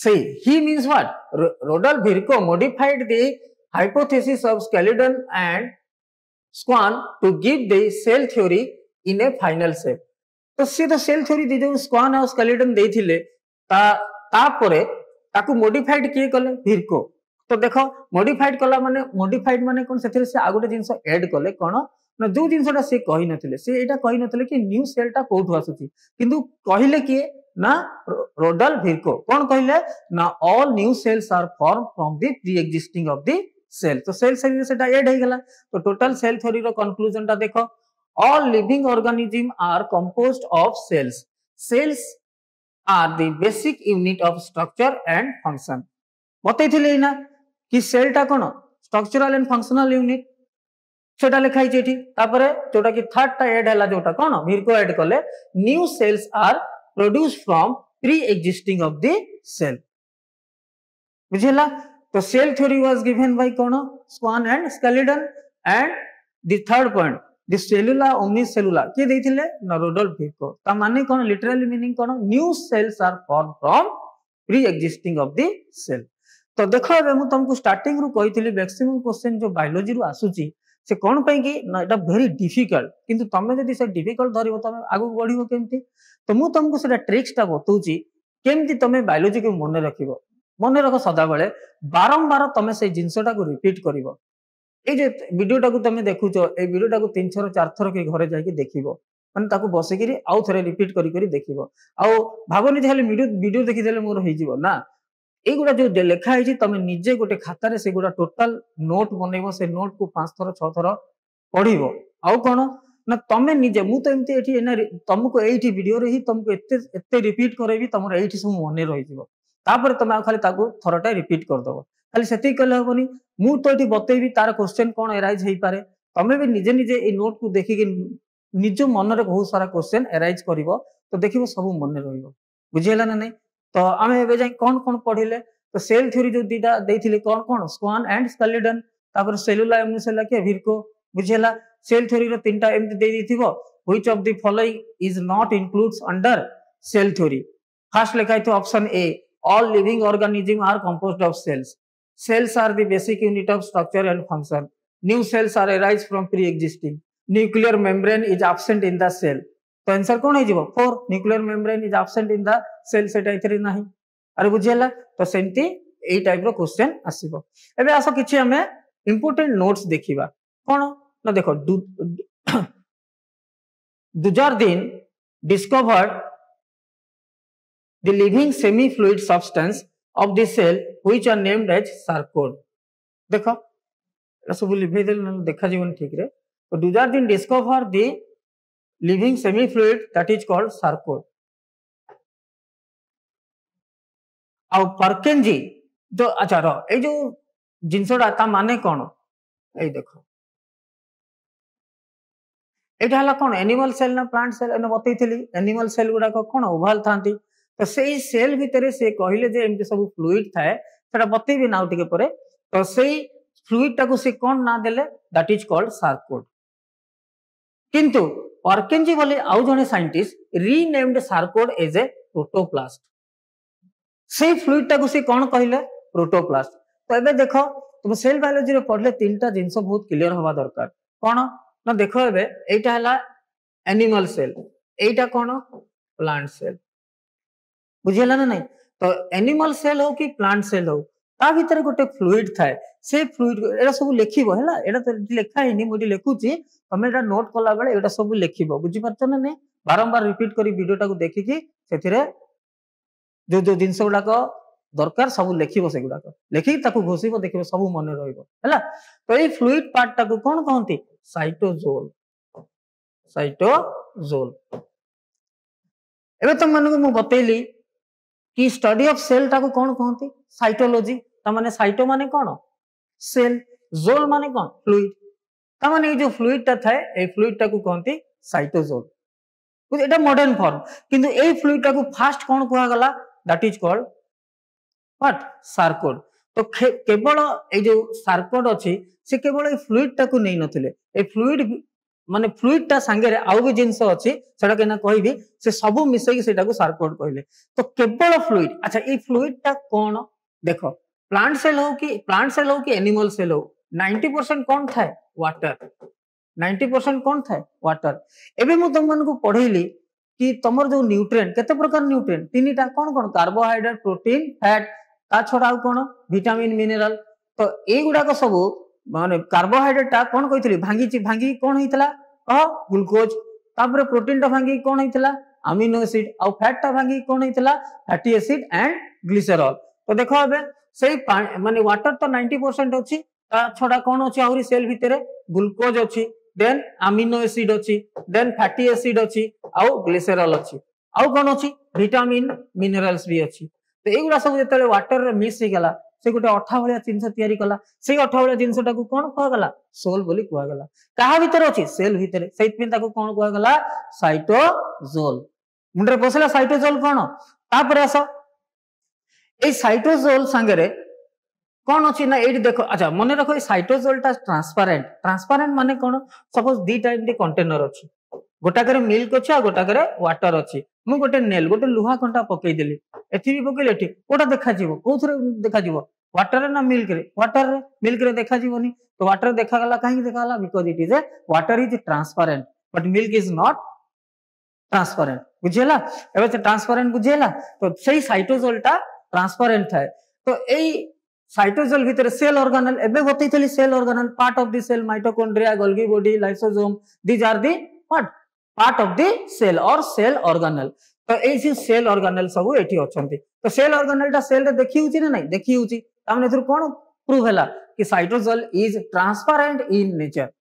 से he means what Rudolf Virchow modified the hypothesis of Schleiden and Schwann to give the cell theory in a final shape तो से तो cell theory दे जो स्वान और skeleton देथिले ता ता परे ताकू मॉडिफाइड किए कले विर्को तो देखो मॉडिफाइड कला माने मॉडिफाइड माने कोन सेथिले से आगोटे जिंस ऐड कले कोन ना जो जिंसटा से कहि नथिले से एटा कहि नथिले कि न्यू सेलटा कोठु आसुथि किंतु कहिले कि ना रोडोल्फ विर्को कोन कहिले ना all new cells are form from the pre existing of the cell तो सेल सेल सेटा ऐड हो गला तो टोटल सेल थ्योरी रो कंक्लूजन ता देखो all living organism are composed of cells cells are the basic unit of structure and function बतै थिले ना कि सेल टा कोन स्ट्रक्चरल एंड फंक्शनल यूनिट सेटा लिखाई जेठी तापरे जोटा कि थर्ड ता ऐड हैला जोटा कोन विर्को ऐड करले new cells are produce from pre existing of the cell बुझिला तो cell theory was given by कोन Schwann and Schleiden and the third point the cellula omnis cellula के देथिले रोडोल्फ विर्को ता माने कोन लिटरली मीनिंग कोन new cells are form from pre existing of the cell तो देखो एबे मु तुमको स्टार्टिंग रु कहिथिले मैक्सिमम क्वेश्चन जो बायोलॉजी रु आसुची से कोन पई कि ना एटा वेरी डिफिकल्ट किंतु तमे जदी से डिफिकल्ट धरिबो तमे आगु बढ़िबो केमती तो मु तुमको सेटा ट्रिक्स ता बतौची केमती तमे बायोलॉजी के मन राखिबो मन रख सदा बेले बारंबार तुम से जिनसटा को रिपीट कर भिडियोटा को तुम देखुच ये भिडियोटा को तीन थर चार थर के घरे जाके देख मानते बसिकी आउ थे रिपीट कर देख भावनी खाली भिडियो देखीदे मोर होना युवा जो लेखाई तुम निजे गोटे खातार से गुड़ा टोटाल नोट बनइब से नोट को पांच थर छर पढ़ आउ कौन ना तुम निजे मुझे तुमको ये भिडियो ही तुमको एत रिपीट करी तुम ये सब मन रही तापर तुम आ खाली ताकू थरटा रिपीट करदेव खाली से कले हेनी मुझे तो ये बतेबी तार क्वेश्चन कौन एराइज हो पाए तुम्हें भी निजे निजे ये नोट को देखिक निज मन में बहुत सारा क्वेश्चन एराइज कर तो देख सब मन रुझेगा ना नहीं तो आम एवं जाए कौन कौन पढ़ले तो सेल थ्योरी जो दीटा देते कौन कौन स्वान एंड स्केलिडन सेलुला एमुसेला के विर्को बुझेगा सेल थ्योरी तीन टाइम एमती which of the following is not includes under cell theory first लिखाई थी option A all living organism are composed of cells cells are the basic unit of structure and function new cells are arise from pre existing nuclear membrane is absent in the cell तो answer कौन हो four nuclear membrane is absent in the cell सेटा इथरे नाही अरे बुझेला तो सेंती एई type रो question आसीबो एबे आसो किछि हमें इंपोर्टेंट नोट्स देखिबा कोन ना देखो Dujardin discovered the living semi fluid substance of the cell which are named as sarcode देखो सब लिखे देले देखा जीवन ठीक रे तो Dujardin discover the living semi fluid that is called sarcode और Purkinje जो अच्छा रो ए जो जिनसटा ता माने कौन ये देख एटा हला कौन एनिमल सेल ना प्लांट सेल एने बतैथिली एनिमल सेल गुडा कौन ओभाल थांती तो सेई सेल भितरे से कहिले जे एमते सब फ्लूइड थाए सेटा बतैबे नाउ टिके परे तो सेई फ्लूइड टाको से कौन ना देले दैट इज कॉल्ड सार्कोड किंतु ऑर्केंजी वाले आउ जने scientist renamed sarcode as a protoplast से फ्लूइड टाको से कौन कहिले प्रोटोप्लास्ट तो एबे देखो तुम सेल बायोलॉजी रे पढ़ले तीनटा जिंस बहुत क्लियर होबा दरकार कोन ना देखो एबे एटा हला एनिमल सेल एटा कोन प्लांट सेल बुझेला ना नहीं तो एनिमल सेल हो कि प्लांट सेल हो ता भीतर गोटे फ्लूइड थाए से फ्लूइड एटा सब लिखिबो हैला एटा तो लिखा हैनी मोटी लेखुची तमे एटा नोट कला बेले एटा सब लिखिबो बुझि परत ना नहीं बारंबार रिपीट करी वीडियोटा को देखि कि सेथिरे जो जो जिंस गुडा को दरकार सब लिखिबो से गुडा को लिखि ताको घोषिबो देखिबो सब मन रहइबो हैला तो ए फ्लूइड पार्ट ताको कोन कहंती साइटोजोल साइटोजोल एबे तुम मन को मु बतेली कि स्टडी ऑफ सेल ताको कोन कहंती साइटोलॉजी त माने साइटो माने कोन सेल जोल माने कोन फ्लूइड त माने जो फ्लूइड ता थाए ए फ्लूइड ताको कहंती साइटोजोल बुझ एटा मॉडर्न फॉर्म किंतु ए फ्लूइड ताको फास्ट कोन कहवा गला that is called what sarcode तो केवल ए जो सार्कोड अछि से केवल फ्लूइड टाकू नहीं नथिले ए फ्लूइड माने फ्लूइड ता संगे रे आउ भी जिंस अछि सेटा केना कहबी से सब मिसै के सेटा को सार्कोड कहले तो केवल फ्लूइड अच्छा ए फ्लूइड ता कोन देखो प्लांट सेल हो कि प्लांट सेल हो कि एनिमल सेल हो नब्बे परसेंट कोन थाए वाटर नब्बे परसेंट कोन थाए वाटर एबे मु तुम मन को पढैली कि तमर जो न्यूट्रिएंट केते प्रकार न्यूट्रिएंट तीनटा कोन कोन कार्बोहाइड्रेट प्रोटीन फैट ता छोड़ा कोन विटामिन मिनरल तो ए गुडा को सब माने कार्बोहाइड्रेट ता कोन कहितली भांगी भांगी कोन हितला कह ग्लूकोज तापर प्रोटीन ता भांगी कोन हितला अमीनो एसिड आ फैट ता भांगी कोन हितला फैटी एसिड एंड ग्लिसरॉल तो देखो अबे सही माने वाटर तो नब्बे परसेंट अछि ता छोड़ा कोन अछि आउरी सेल भितरे ग्लूकोज अछि देन अमीनो एसिड अछि देन फैटी एसिड अछि आ ग्लिसरॉल अछि आ कोन अछि विटामिन मिनरल्स भी अछि तो एगुडा सब जतले वाटर रे मिक्स हो गला से गोटे अठा भाया जिनस तैयारी कला से अठा भाया जिनसटा को कोन कह गला सोल बोली कह गला कहा भीतर अछि सेल भीतर सहित में ताको कोन कह गला साइटोजोल मुंडरे पसला साइटोजोल कोन तापर आसा ए साइटोजोल संगे रे कोन अछि ना एडी देखो अच्छा मने रखो ए साइटोजोलटा ट्रांसपेरेंट ट्रांसपेरेंट माने कोन सपोज दी टाइम दे कंटेनर अछि गोटा करे मिल्क अछि आ गोटा करे वाटर अछि मु गोटे नेल गोटे लुहा कंटा पकई देली एथि भी पकईले ठीक कोटा देखा जीवो कोथरे देखा जीवो वाटर ना मिल्क रे वाटर रे मिल्क रे देखा जीवोनी तो वाटर देखा गला काहे देखा गला because it is a water is transparent but milk is not transparent बुझेला एबे से ट्रांसपेरेंट बुझेला तो सेही साइटोजोलटा ट्रांसपेरेंट थाए तो एई साइटोजोल भीतर सेल ऑर्गेनल एबे बतैतली cell organelle part of the cell mitochondria Golgi body lysosome these are the what part of the cell और सेल ऑर्गेनल तो एसी सेल ऑर्गेनल सब एठी अछंती तो सेल ऑर्गेनल ता सेल रे देखि हुची ना नहीं देखि हुची तामने थुर कोन प्रूव हला कि cytosol is transparent in nature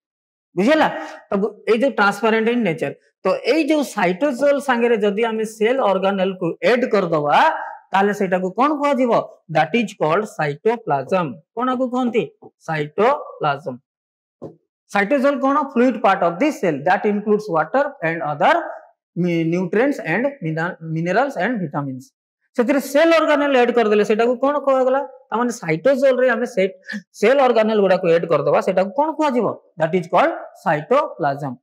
बुझला तो ए जो ट्रांसपेरेंट इन नेचर तो ए जो साइटोजोल संगे रे जदी हम सेल ऑर्गेनल को ऐड कर दवा ताले सेटा को कोन कह दिबो दैट इज कॉल्ड साइटोप्लाज्म कोना को कहंती साइटोप्लाज्म साइटोजोल कोन fluid part of the cell that includes water and other nutrients and minerals and vitamins सेतिर सेल ऑर्गेनल ऐड कर देले सेटा को कोन कहवा गला त माने साइटोजोल रे हमें सेट सेल ऑर्गेनल गुडा को ऐड कर दवा सेटा को कोन कहवा जीवो दैट इज कॉल्ड साइटोप्लाज्म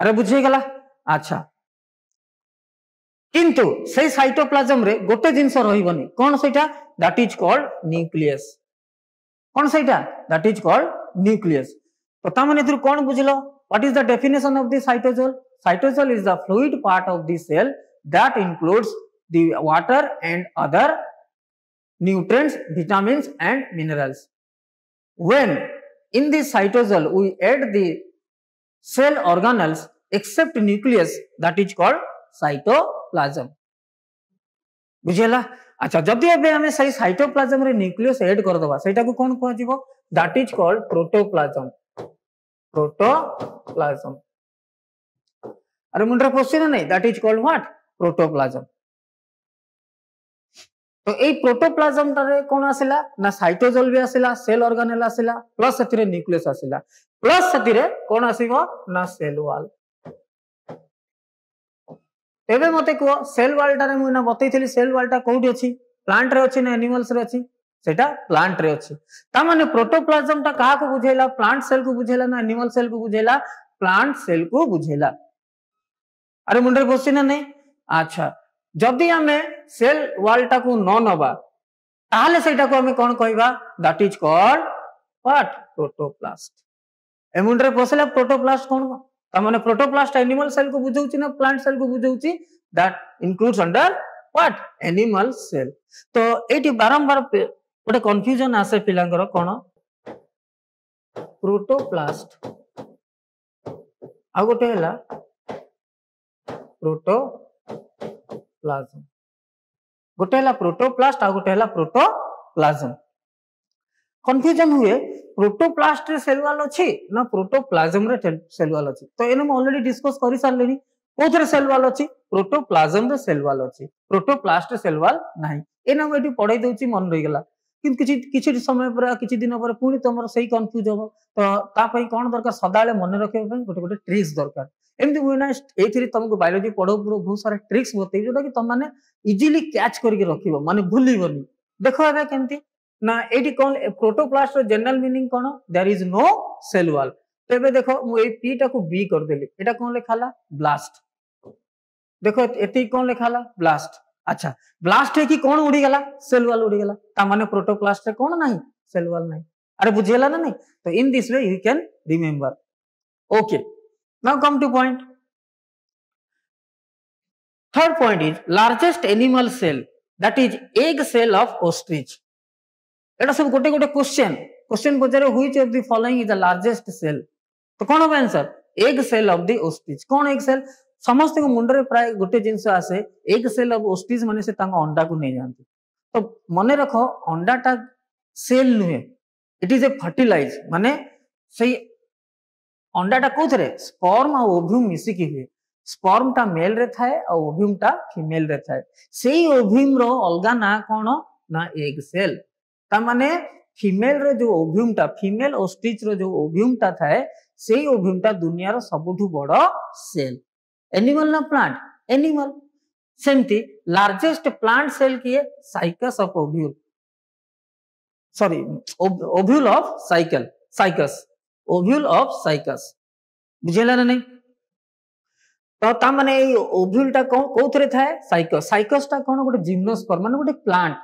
अरे बुझे गला अच्छा किंतु से साइटोप्लाज्म रे गोटे जिंस रहिबनी कोन सेटा दैट इज कॉल्ड न्यूक्लियस कोन सेटा दैट इज कॉल्ड nucleus तो तामने थ्रू कोन बुझलो what is the definition of the cytosol cytosol is the fluid part of the cell that includes the water and other nutrients vitamins and minerals when in the cytosol we add the cell organelles except nucleus that is called cytoplasm बुझेला अच्छा जदि एबे हमें सही cytoplasm रे nucleus add कर दबा सेटा को कोन कह जीवो that is called protoplasm protoplasm अरे मुंडरा क्वेश्चन है नहीं that is called what protoplasm तो ये प्रोटोप्लाज्म तारे कौन आसिला ना साइटोजल भी आसिला सेल ऑर्गेनेल आसिला प्लस सेतिरे न्यूक्लियस आसिला प्लस सेतिरे कौन आसीबो ना सेल वॉल एबे मते को सेल वॉल तारे मुना बतैथिली सेल वॉल ता कोठी अछि प्लांट रे अछि ना एनिमल्स रे अछि सेटा प्लांट रे अछि ता माने प्रोटोप्लाज्म ता काहा को बुझैला प्लांट सेल को बुझैला ना एनिमल सेल को बुझैला प्लांट सेल को बुझैला अरे मुंडे क्वेश्चन नै अच्छा जदि आमे सेल वॉल टा को न नबा ताले सेटा को आमे कोन कहबा that is called what protoplast एमुन रे पसला प्रोटोप्लास्ट कोन त माने प्रोटोप्लास्ट एनिमल सेल को बुझौछि ना प्लांट सेल को बुझौछि that includes under what animal cell तो एटी बारंबार ओटे कंफ्यूजन आसे पिलांगर कोन प्रोटोप्लास्ट आ गोटे हला प्रोटो प्लाज्म गोटे हला प्रोटोप्लास्ट आ गोटे हला प्रोटोप्लाज्म कंफ्यूजन हुए प्रोटोप्लास्ट रे सेल वॉल अछि ना प्रोटोप्लाज्म रे सेल वॉल अछि तो एने हम ऑलरेडी डिस्कस करि सारलेनी कोथरे सेल वॉल अछि प्रोटोप्लाज्म रे सेल वॉल अछि प्रोटोप्लास्ट रे सेल वॉल नाही एने हम एटी पढाई दउछि मन रहि गेला किन किछि किछि समय पर किछि दिन पर पुनी तमर सही कंफ्यूज हो तो ता पई कोन दरकार सदाले मन रखे पई गोटे गोटे ट्रिक्स दरकार एमदी होइना एथरी तुमको बायोलॉजी पढो पुरो बहुत सारे ट्रिक्स बतै जोटा कि तुम माने इजीली कैच करके रखिबो माने भूलिबोनी देखो एबे केमती ना एडी कोन प्रोटोप्लास्ट रो जनरल मीनिंग कोन there is no cell wall तेबे देखो मु ए पी टा को बी कर देली एटा कोन लेखाला ब्लास्ट देखो एती कोन लेखाला ब्लास्ट अच्छा ब्लास्ट है कि कोन उड़ी गेला सेल वॉल उड़ी गेला ता माने प्रोटोप्लास्ट रे कोन नाही सेल वॉल नाही अरे बुझेला ना नहीं तो in this way you can remember okay Now come to point. Third point is largest animal cell, that is egg cell of ostrich. Let us have gote gote question. Question pachare which of the following is the largest cell? To kon hobe answer? Egg cell of the ostrich. Kon egg cell? Samaste ko mundare pray gote jinse ase egg cell of ostrich mane se tanga anda ko nei janti. To mane rakho anda ta cell nuhe. It is a fertilizer. Mane sei अंडाटा कोथरे sperm आ ovum मिसिकी हुए sperm टा mail रे थाए आ ovum टा female रे थाए सेही ओव्यूम रो अलगा ना कोन ना एग सेल ता माने फीमेल रे जो ओव्यूम टा फीमेल ओस्ट्रिच रो जो ओव्यूम टा थाए सेही ओव्यूम टा दुनिया रो सबुठु बडो सेल एनिमल ना प्लांट एनिमल सेमती लार्जेस्ट प्लांट सेल किए cycas of ovule sorry ovule of cycle cycas ovule of cycas बुझेला ना नहीं तो ता माने ओव्यूल टा को कोथरे थाए साइकस साइकस टा कोन गोटे जिम्नोस्पर्म माने गोटे प्लांट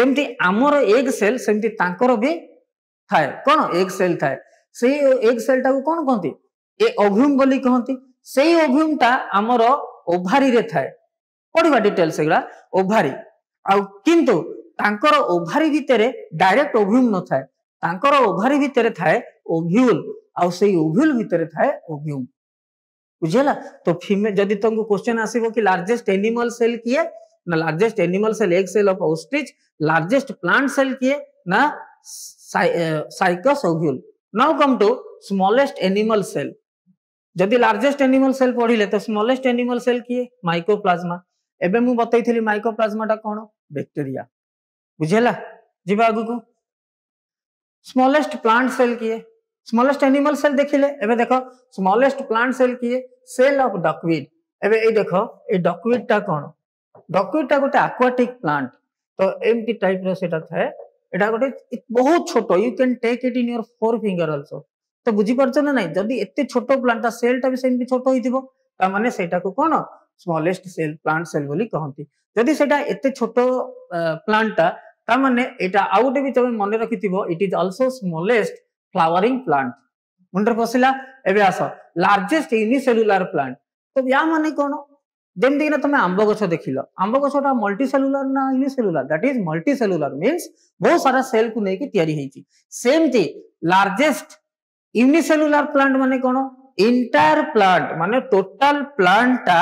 जेमती हमर एग सेल सेमती तांकर भी थाए कोन एग सेल थाए सेही एग सेल टा को कोन कहंती ए ओव्यूम बोली कहंती सेही ओव्यूम टा हमर ओभारी रे थाए पढिबा डिटेल सेगला ओभारी आ किंतु तांकर ओभारी भितरे डायरेक्ट ओव्यूम न थाए तांकर ओभारी भितरे थाए ओव्यूल और से ओव्यूल भीतर थाए ओव्यूम बुझेला तो फीमेल जदी तुमको क्वेश्चन आसीबो कि लार्जेस्ट एनिमल सेल किए ना largest animal cell egg cell of ostrich largest plant cell किए ना cycas ovule now come to smallest animal cell जदी लार्जेस्ट एनिमल सेल पढिले तो स्मॉलेस्ट एनिमल सेल किए माइकोप्लाज्मा एबे मु बतैथिली माइकोप्लाज्मा टा कोन बैक्टीरिया बुझेला जीवा आगु को स्मॉलेस्ट प्लांट सेल किए स्मॉलेस्ट एनिमल सेल देखिले एबे देखो स्मॉलेस्ट प्लांट सेल किए सेल ऑफ डकवीड एबे ए देखो ए डकवीड टा कोन डकवीड टा गोटे एक्वाटिक प्लांट तो एमटी टाइप रो सेटा थाए एटा गोटे बहुत छोटो you can take it in your four finger also तो बुझी परछो ना नहीं जदी एते छोटो प्लांट टा सेल टा भी सेम भी छोटो होइतिबो ता माने सेटा को कोन स्मॉलेस्ट सेल प्लांट सेल बोली कहंती जदी सेटा एते छोटो प्लांट टा ता माने एटा आउटे भी तमे मन रखितिबो it is also smallest flowering plant मुंडर पसिला एबे आसो लार्जेस्ट यूनिसेल्युलर प्लांट तो या माने कोन जेमती कि तमे आंब गछ देखिलो आंब गछटा मल्टीसेल्युलर ना unicellular that is multicellular means बहुत सारा सेल को लेके तयारी हेची सेमती लार्जेस्ट यूनिसेल्युलर प्लांट माने कोन एंटायर प्लांट माने टोटल प्लांटटा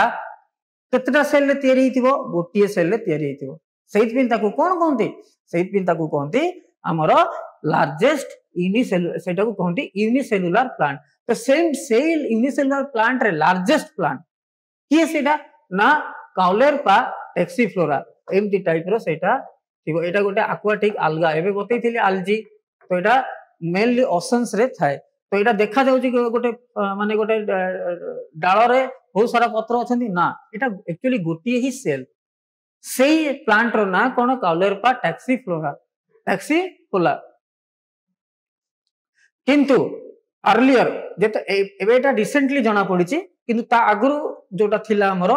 केतटा सेल ले तयारी हेतिबो गोटिए सेल ले तयारी हेतिबो सहित पिन ताको कोन कोनते सहित पिन ताको कोनते हमरो लार्जेस्ट यूनिसेल्युलर सेटा को कहंती यूनिसेल्युलर प्लांट तो सेम सेल यूनिसेल्युलर प्लांट रे लार्जेस्ट प्लांट किए सेटा ना काउलेरपा टेक्सीफ्लोरा एमती टाइप रोटा गोटे आक्वाटिक आलगा एवं बतई आलजी तो यहाँ मेनली ओशन्स रे थाए तो यहाँ देखा गोटे माने गोटे डाल रे बहुत सारा पत्र अच्छा ना यहाँ एक्चुअली गोटे ही सेल से प्लांट ना कौन काउलेरपा टैक्सीफ्लोरा टैक्सीफोला किंतु अर्लियर जेटा रिसेंटली जना पड़ी किंतु ता आगुरु जोटा थिला हमरो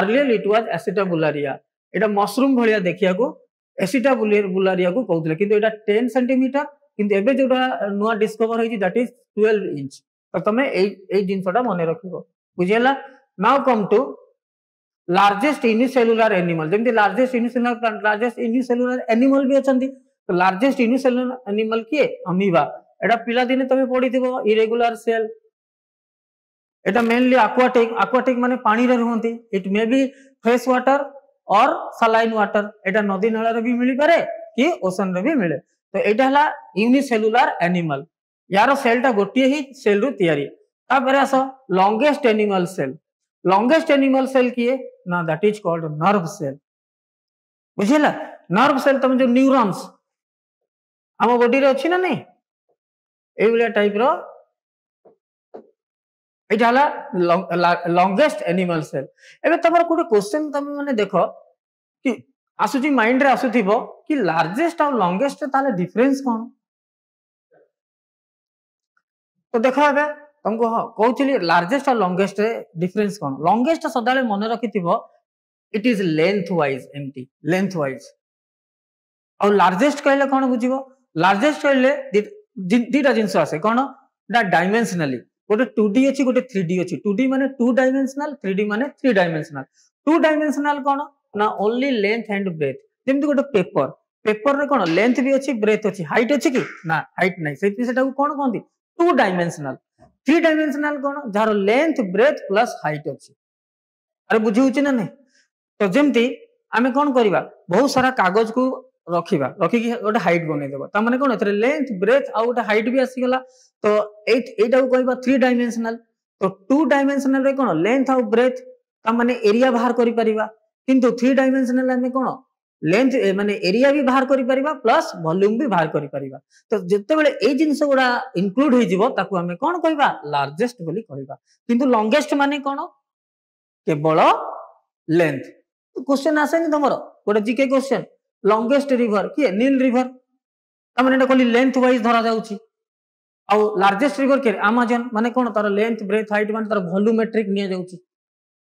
earlier it was एसिटाबुलारिया Etah mushroom भलिया देखिया को एसिटाबुलारिया को कहउतले किंतु एटा टेन सेंटीमीटर किंतु एबे जोटा नुवा डिस्कवर होई छि दैट इज ट्वेल्व इंच तो तमे ए ए जिनसटा मने रखिबो बुझेला। Now come to largest unicellular animal जेमते largest unicellular plant largest unicellular animal भी अछंती तो लार्जेस्ट यूनिसेल्युलर एनिमल के अमीबा एटा पिला दिने तमे पढिथिबो इरेगुलर सेल एटा मेनली आक्वाटिक आक्वाटिक माने पानी रे रहंती it may be fresh water और सलाइन वाटर एटा नदी नाला रे भी मिली पारे कि ओशन रे भी मिले तो एटा हला यूनिसेल्युलर एनिमल यार सेल टा गोटिए ही सेल रु तयारी। तापर आसो longest animal cell longest animal cell किए ना that is called nerve cell बुझिला नर्व सेल तमे जो न्यूरॉन्स हम बॉडी रे अछि ना नहीं ए वाला टाइप रो लॉन्गेस्ट एनिमल सेल एबे तमर कोटे क्वेश्चन तमे माने देखो कि आसुची माइंड रे आसुथिबो कि लार्जेस्ट और लॉन्गेस्ट ताले डिफरेंस कोन तो देखो एबे तुमको कहउचली लार्जेस्ट और लॉन्गेस्ट रे डिफरेंस कोन लॉन्गेस्ट सदाले मन रखिथिबो it is length wise empty length wise और लार्जेस्ट कहले कोन बुझिबो लार्जेस्ट कहले दीटा जिंस आसे कोन दा डाइमेंशनली गोटे टू डी अच्छी गोटे थ्री डी अच्छी टू डी माने टू डायमेंशनल थ्री डी माने थ्री डायमेंशनल टू डायमेंशनल कौन ना ओनली लेंथ एंड ब्रेथ जमीन गोटे पेपर पेपर रे कौन लेंथ भी अच्छी ब्रेथ अच्छी हाइट अच्छी कि ना हाइट ना से कौन कहते टू डायमेंशनल थ्री डायमेंशनल कौन जार लेंथ ब्रेथ प्लस हाइट अच्छी अरे बुझे ना नहीं तो जमती आम कौन करवा बहुत सारा कागज को रखा रखिकी गोटे हाइट बनईदेव तमाने कौन ए लेंथ ब्रेथ आउ गोटे हाइट भी आसीगला तो एटा को कहबा थ्री डायमेंशनल तो टू डायमेंशनल रे कौन लेंथ आउ ब्रेथ तमाने एरिया बाहर करि परिबा किंतु थ्री डायमेंशनल आमे कौन लेंथ माने एरिया भी बाहर करि परिबा प्लस वॉल्यूम भी बाहर करि परिबा तो जते बेले ए जिंस गुडा इनक्लूड होई जिवो ताकू आमे कौन कहबा लार्जेस्ट बोली कहबा किंतु लॉन्गेस्ट माने कौन केवल लेंथ। क्वेश्चन आसेनी तमरो गोटे जीके क्वेश्चन लॉन्गेस्ट रिवर किए नील रिवर तमने कहली लेंथ वाइज धरा जाउची आ लार्जेस्ट रिवर के अमेज़न माने कोन तार लेंथ ब्रेथ हाइट माने तार वॉल्यूमेट्रिक निया जाउची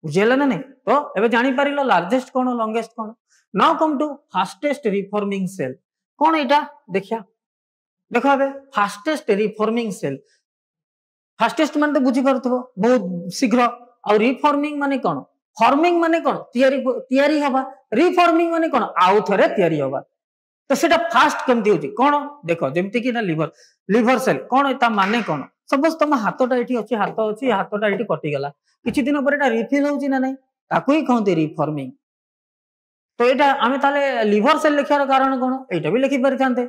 बुझेला ना नै तो एबे जानि पारिलो लार्जेस्ट कोन लॉन्गेस्ट कोन। Now come to fastest reforming cell कोन एटा देखिया देखो एबे फास्टेस्ट रिफॉर्मिंग सेल फास्टेस्ट माने तो बुझी परथबो बहुत शीघ्र आ रिफॉर्मिंग माने कोन फॉर्मिंग माने कौन तैयारी तैयारी हवा रिफॉर्मिंग माने कौन आउ थरे तैयारी हवा तो सेटा फास्ट केमती होची कौन देखो जेमती कि ना लिवर लिवर सेल कौन एता माने कौन सपोज तुम हातटा एठी अछि हात अछि हातटा एठी कटि गेला किछि दिन पर एटा रिफिल होउची ना नै ताकू ही कहते रिफॉर्मिंग तो एटा आमे ताले लिवर सेल लेखार कारण कौन एटा भी लेखि परिथानते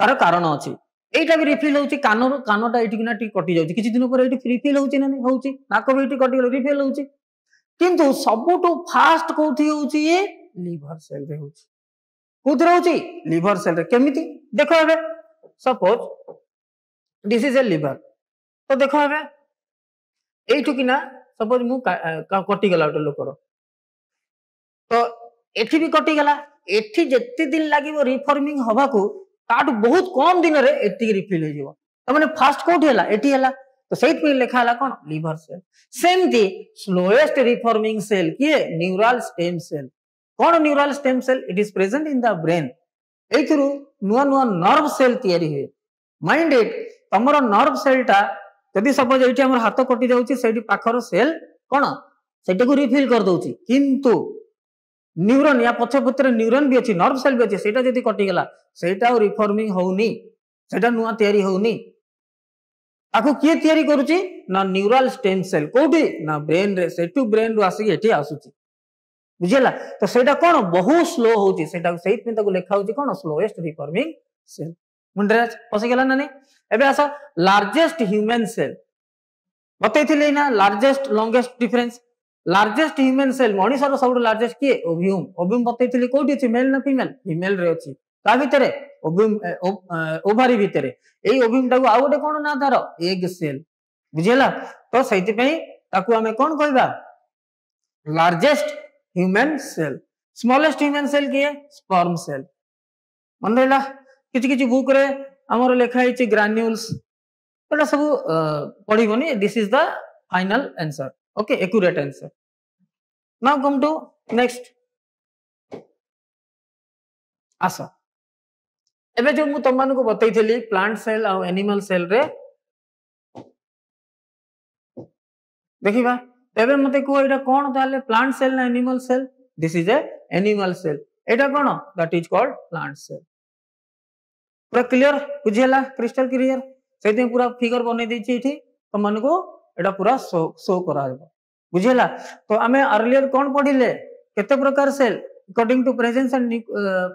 तार कारण अछि एटा भी रिफिल होउची कानो कानोटा एठी कि ना टी कटि जाउची किछि दिन पर एठी रिफिल होउची ना नै होउची नाको भी एठी कटि गेलो रिफिल होउची किंतु सबुठ फास्ट कौथि होउची ये लिवर सेल रे होउची कौथि होउची लिवर सेल रे केमिति देखो एबे suppose this is a liver तो देखो एबे एठु किना सपोज मु कटि गेला ओटा लोकर तो एठी भी कटि गेला एठी जत्ते दिन लागिवो रिफॉर्मिंग हवा को ताट बहुत कम दिन रे एठी रिफिल हो जिवो त माने फास्ट कौथि हला एठी हला तो सही पे लिखा है कौन liver cell same the slowest reforming cell किए न्यूरल स्टेम सेल कौन neural stem cell it is present in the brain एथरु नुआ नुआ नर्व सेल तैयारी हुए माइंड इट तमरो नर्व सेल टा यदि सपोज एठी हमर हाथ कटि जाउची सेठी पाखरो सेल कौन सेठी को रिफिल कर दउची किंतु न्यूरॉन या पछपत्र न्यूरॉन भी अछि नर्व सेल भी अछि सेटा जदी कटि गेला सेटा रिफॉर्मिंग होउनी सेटा नुआ तैयारी होउनी आखु किए तैयारी करुची ना न्यूरल स्टेम सेल कोठी ना ब्रेन रे सेटू ब्रेन रु आसी एठी आसुची बुझेला तो सेटा कोन बहुत स्लो होची सेटा सहित में ताको लेखा होची कोन स्लोएस्ट रिफॉर्मिंग सेल मुंडराज पसे गेला ना नै एबे आसा लार्जेस्ट ह्यूमन सेल बतैथिले ना largest longest difference largest human cell मनुष्य सब लार्जेस्ट किए ओव्यूम ओव्यूम बतई कौटी अच्छी मेल ना फीमेल फीमेल रे अच्छी ता भितर ओव्यूम ओभारी भितर यही ओव्यूम टाइम आउ गोटे कौन ना तार एग सेल बुझेगा तो से आम कौन कहवा largest human cell. Smallest human cell किए स्पर्म सेल मन रहा किसी किसी बुक रे आमर लिखाई ग्रान्यूल्स एटा सब पढ़ी this is the final answer okay accurate answer. Now come to next आस एबे जो मु तुम मानको बतई थली प्लांट सेल और एनिमल सेल रे देखिबा एबे मते को एटा कोन ताले प्लांट सेल ना animal cell this is a animal cell एटा कोन that is called plant cell पूरा क्लियर बुझेला क्रिस्टल क्लियर से पूरा फिगर बने दी छी इठी तुम मानको एटा पूरा शो शो करा बुझेला। तो आमे अर्लियर कोन पढिले केते प्रकार cell according to presence and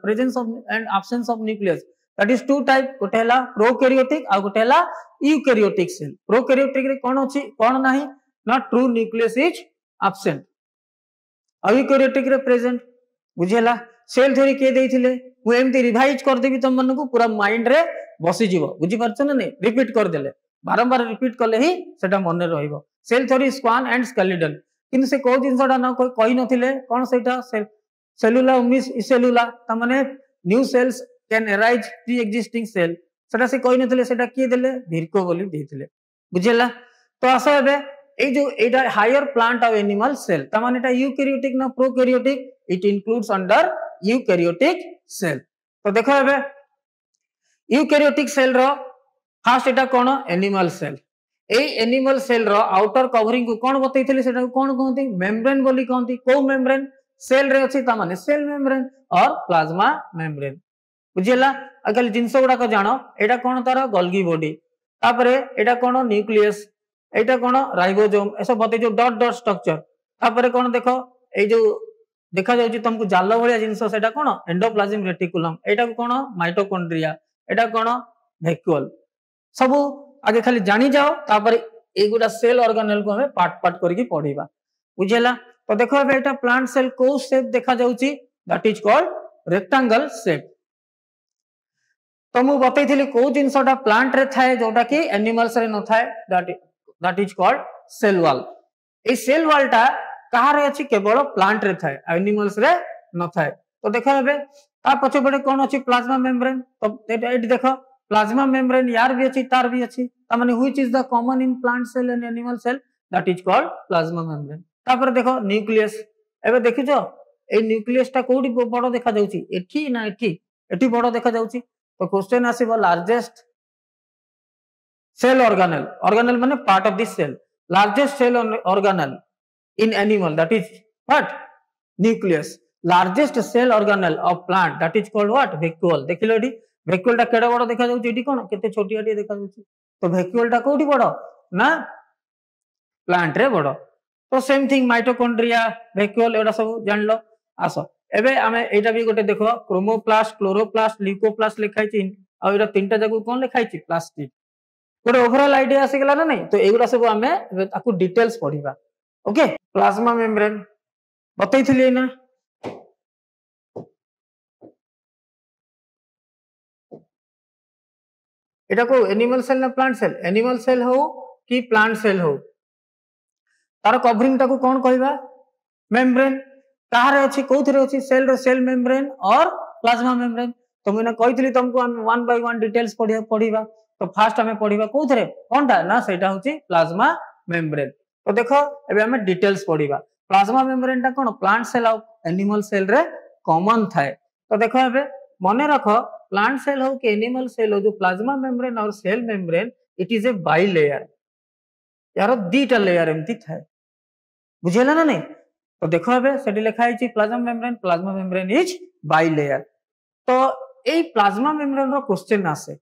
presence of and absence of nucleus that is two type गोटेला प्रोकैरियोटिक आ गोटेला यूकैरियोटिक सेल। प्रोकैरियोटिक रे कोन अछि कोन नाही ना ट्रू न्यूक्लियस इज एब्सेंट आ यूकैरियोटिक रे प्रेजेंट बुझेला। सेल थ्योरी के देथिले मु एमती रिवाइज कर देबी तुम मन को पूरा माइंड रे बसी जीव बुझि परछ ना नै रिपीट कर देले बारंबार रिपीट कले ही सेटा मन रहिबो। Cell theory Schwann and Schleiden किन से को जिनसडा ना कोई कहि नथिले कोन सेटा सेल सेलुला मिस सेलुला त माने new cells can arise pre existing cell सेटा से कहि नथिले सेटा के देले भिरको बोली देथिले बुझेला। तो आशा एबे ए जो एटा हायर प्लांट और एनिमल सेल त माने एटा यूकैरियोटिक ना prokaryotic it includes under eukaryotic cell. तो देखो एबे यूकैरियोटिक सेल रो फास्ट एटा कोन एनिमल सेल ए एनिमल सेल रो आउटर कवरिंग को कोन बतैथिले सेटा कोन कहंती मेम्ब्रेन बोली कहंती को मेम्ब्रेन सेल रे अछि त माने सेल मेम्ब्रेन और प्लाज्मा मेम्ब्रेन बुझेला। अगल जिनसो गुडा को जानो एटा कोन तार गोल्गी बॉडी तापरे एटा कोन न्यूक्लियस एटा कोन राइबोसोम एसो बतै जो डॉट डॉट स्ट्रक्चर तापरे कोन देखो ए जो देखा जाउची तुमको जालो भलिया जिनसो सेटा कोन एंडोप्लाज्मिक रेटिकुलम एटा कोन माइटोकॉन्ड्रिया एटा कोन वैक्यूल सब आगे खाली जानी जाओ तापर एगुडा सेल ऑर्गेनेल को हमें पार्ट पार्ट करके पढ़ीबा बुझेला। तो देखो अब एटा प्लांट सेल को शेप देखा जाउची that is called rectangle shape. तो मु बतैथिली को जिंसटा प्लांट रे थाए जोटा कि एनिमल्स रे न थाए that that is called cell wall. ए सेल वॉल टा कहां रे अछि केवल प्लांट रे थाए एनिमल्स रे न थाए। तो देखो अब ता पछो पड़े कोन अछि प्लाज्मा मेम्ब्रेन तो एट देखो प्लाज्मा मेम्ब्रेन यार भी अच्छी तार भी अच्छी तामाने which is the common in plant cell and animal cell that is called plasma membrane. तापर देखो न्यूक्लियस एबे देखिजो ए न्यूक्लियस टा कोडी बडो देखा जाउची एठी ना एठी एठी बडो देखा जाउची। तो क्वेश्चन आसीबो लार्जेस्ट सेल ऑर्गेनेल ऑर्गेनेल माने part of this cell largest cell organelle in animal that is what nucleus. Largest cell organelle of plant that is called what vacuole देखिलोडी वैक्यूल टा केडा बड़ देखा जाउची एटी कोन केते छोटिया टी देखा जाउची। तो वैक्यूल टा कोठी बड़ ना प्लांट रे बड़। तो सेम थिंग माइटोकॉन्ड्रिया वैक्यूल एडा सब जानलो। आसो एबे आमे एटा भी गोटे देखो क्रोमोप्लास्ट क्लोरोप्लास्ट ल्यूकोप्लास्ट लिखाई छी आ एडा तीनटा जगह कोन लिखाई छी प्लास्टिक गोटे ओवरऑल आईडिया आसी गेला ना नै। तो एगुडा सब आमे ताकू डिटेल्स पढीबा ओके। प्लाज्मा मेम्ब्रेन बतई थिले ना एटा को एनिमल सेल ना प्लांट सेल एनिमल सेल हो कि प्लांट सेल हो तार कवरिंग टाको कोन कहबा मेम्ब्रेन कहां रे अछि कोथि रे अछि सेल रे सेल मेम्ब्रेन और प्लाज्मा मेम्ब्रेन। तो मैंने कहितली तुमको हम वन बाय वन डिटेल्स पढिया पढिबा। तो फर्स्ट हमें पढिबा कोथि रे कोनटा ना सेटा होछि प्लाज्मा मेम्ब्रेन। तो देखो एबे हमें डिटेल्स पढिबा प्लाज्मा मेम्ब्रेन टा कोन प्लांट सेल और एनिमल सेल रे कॉमन थाए। तो देखो एबे मने रखो प्लांट सेल हो कि एनिमल सेल हो जो प्लाज्मा मेम्ब्रेन और cell membrane it is a bilayer यार दीटा लेयर एमती थाए बुझेला ना नहीं। तो देखो एबे सेठी लिखा आइछि plasma membrane plasma membrane is bilayer. तो एई प्लाज्मा मेम्ब्रेन रो क्वेश्चन आसे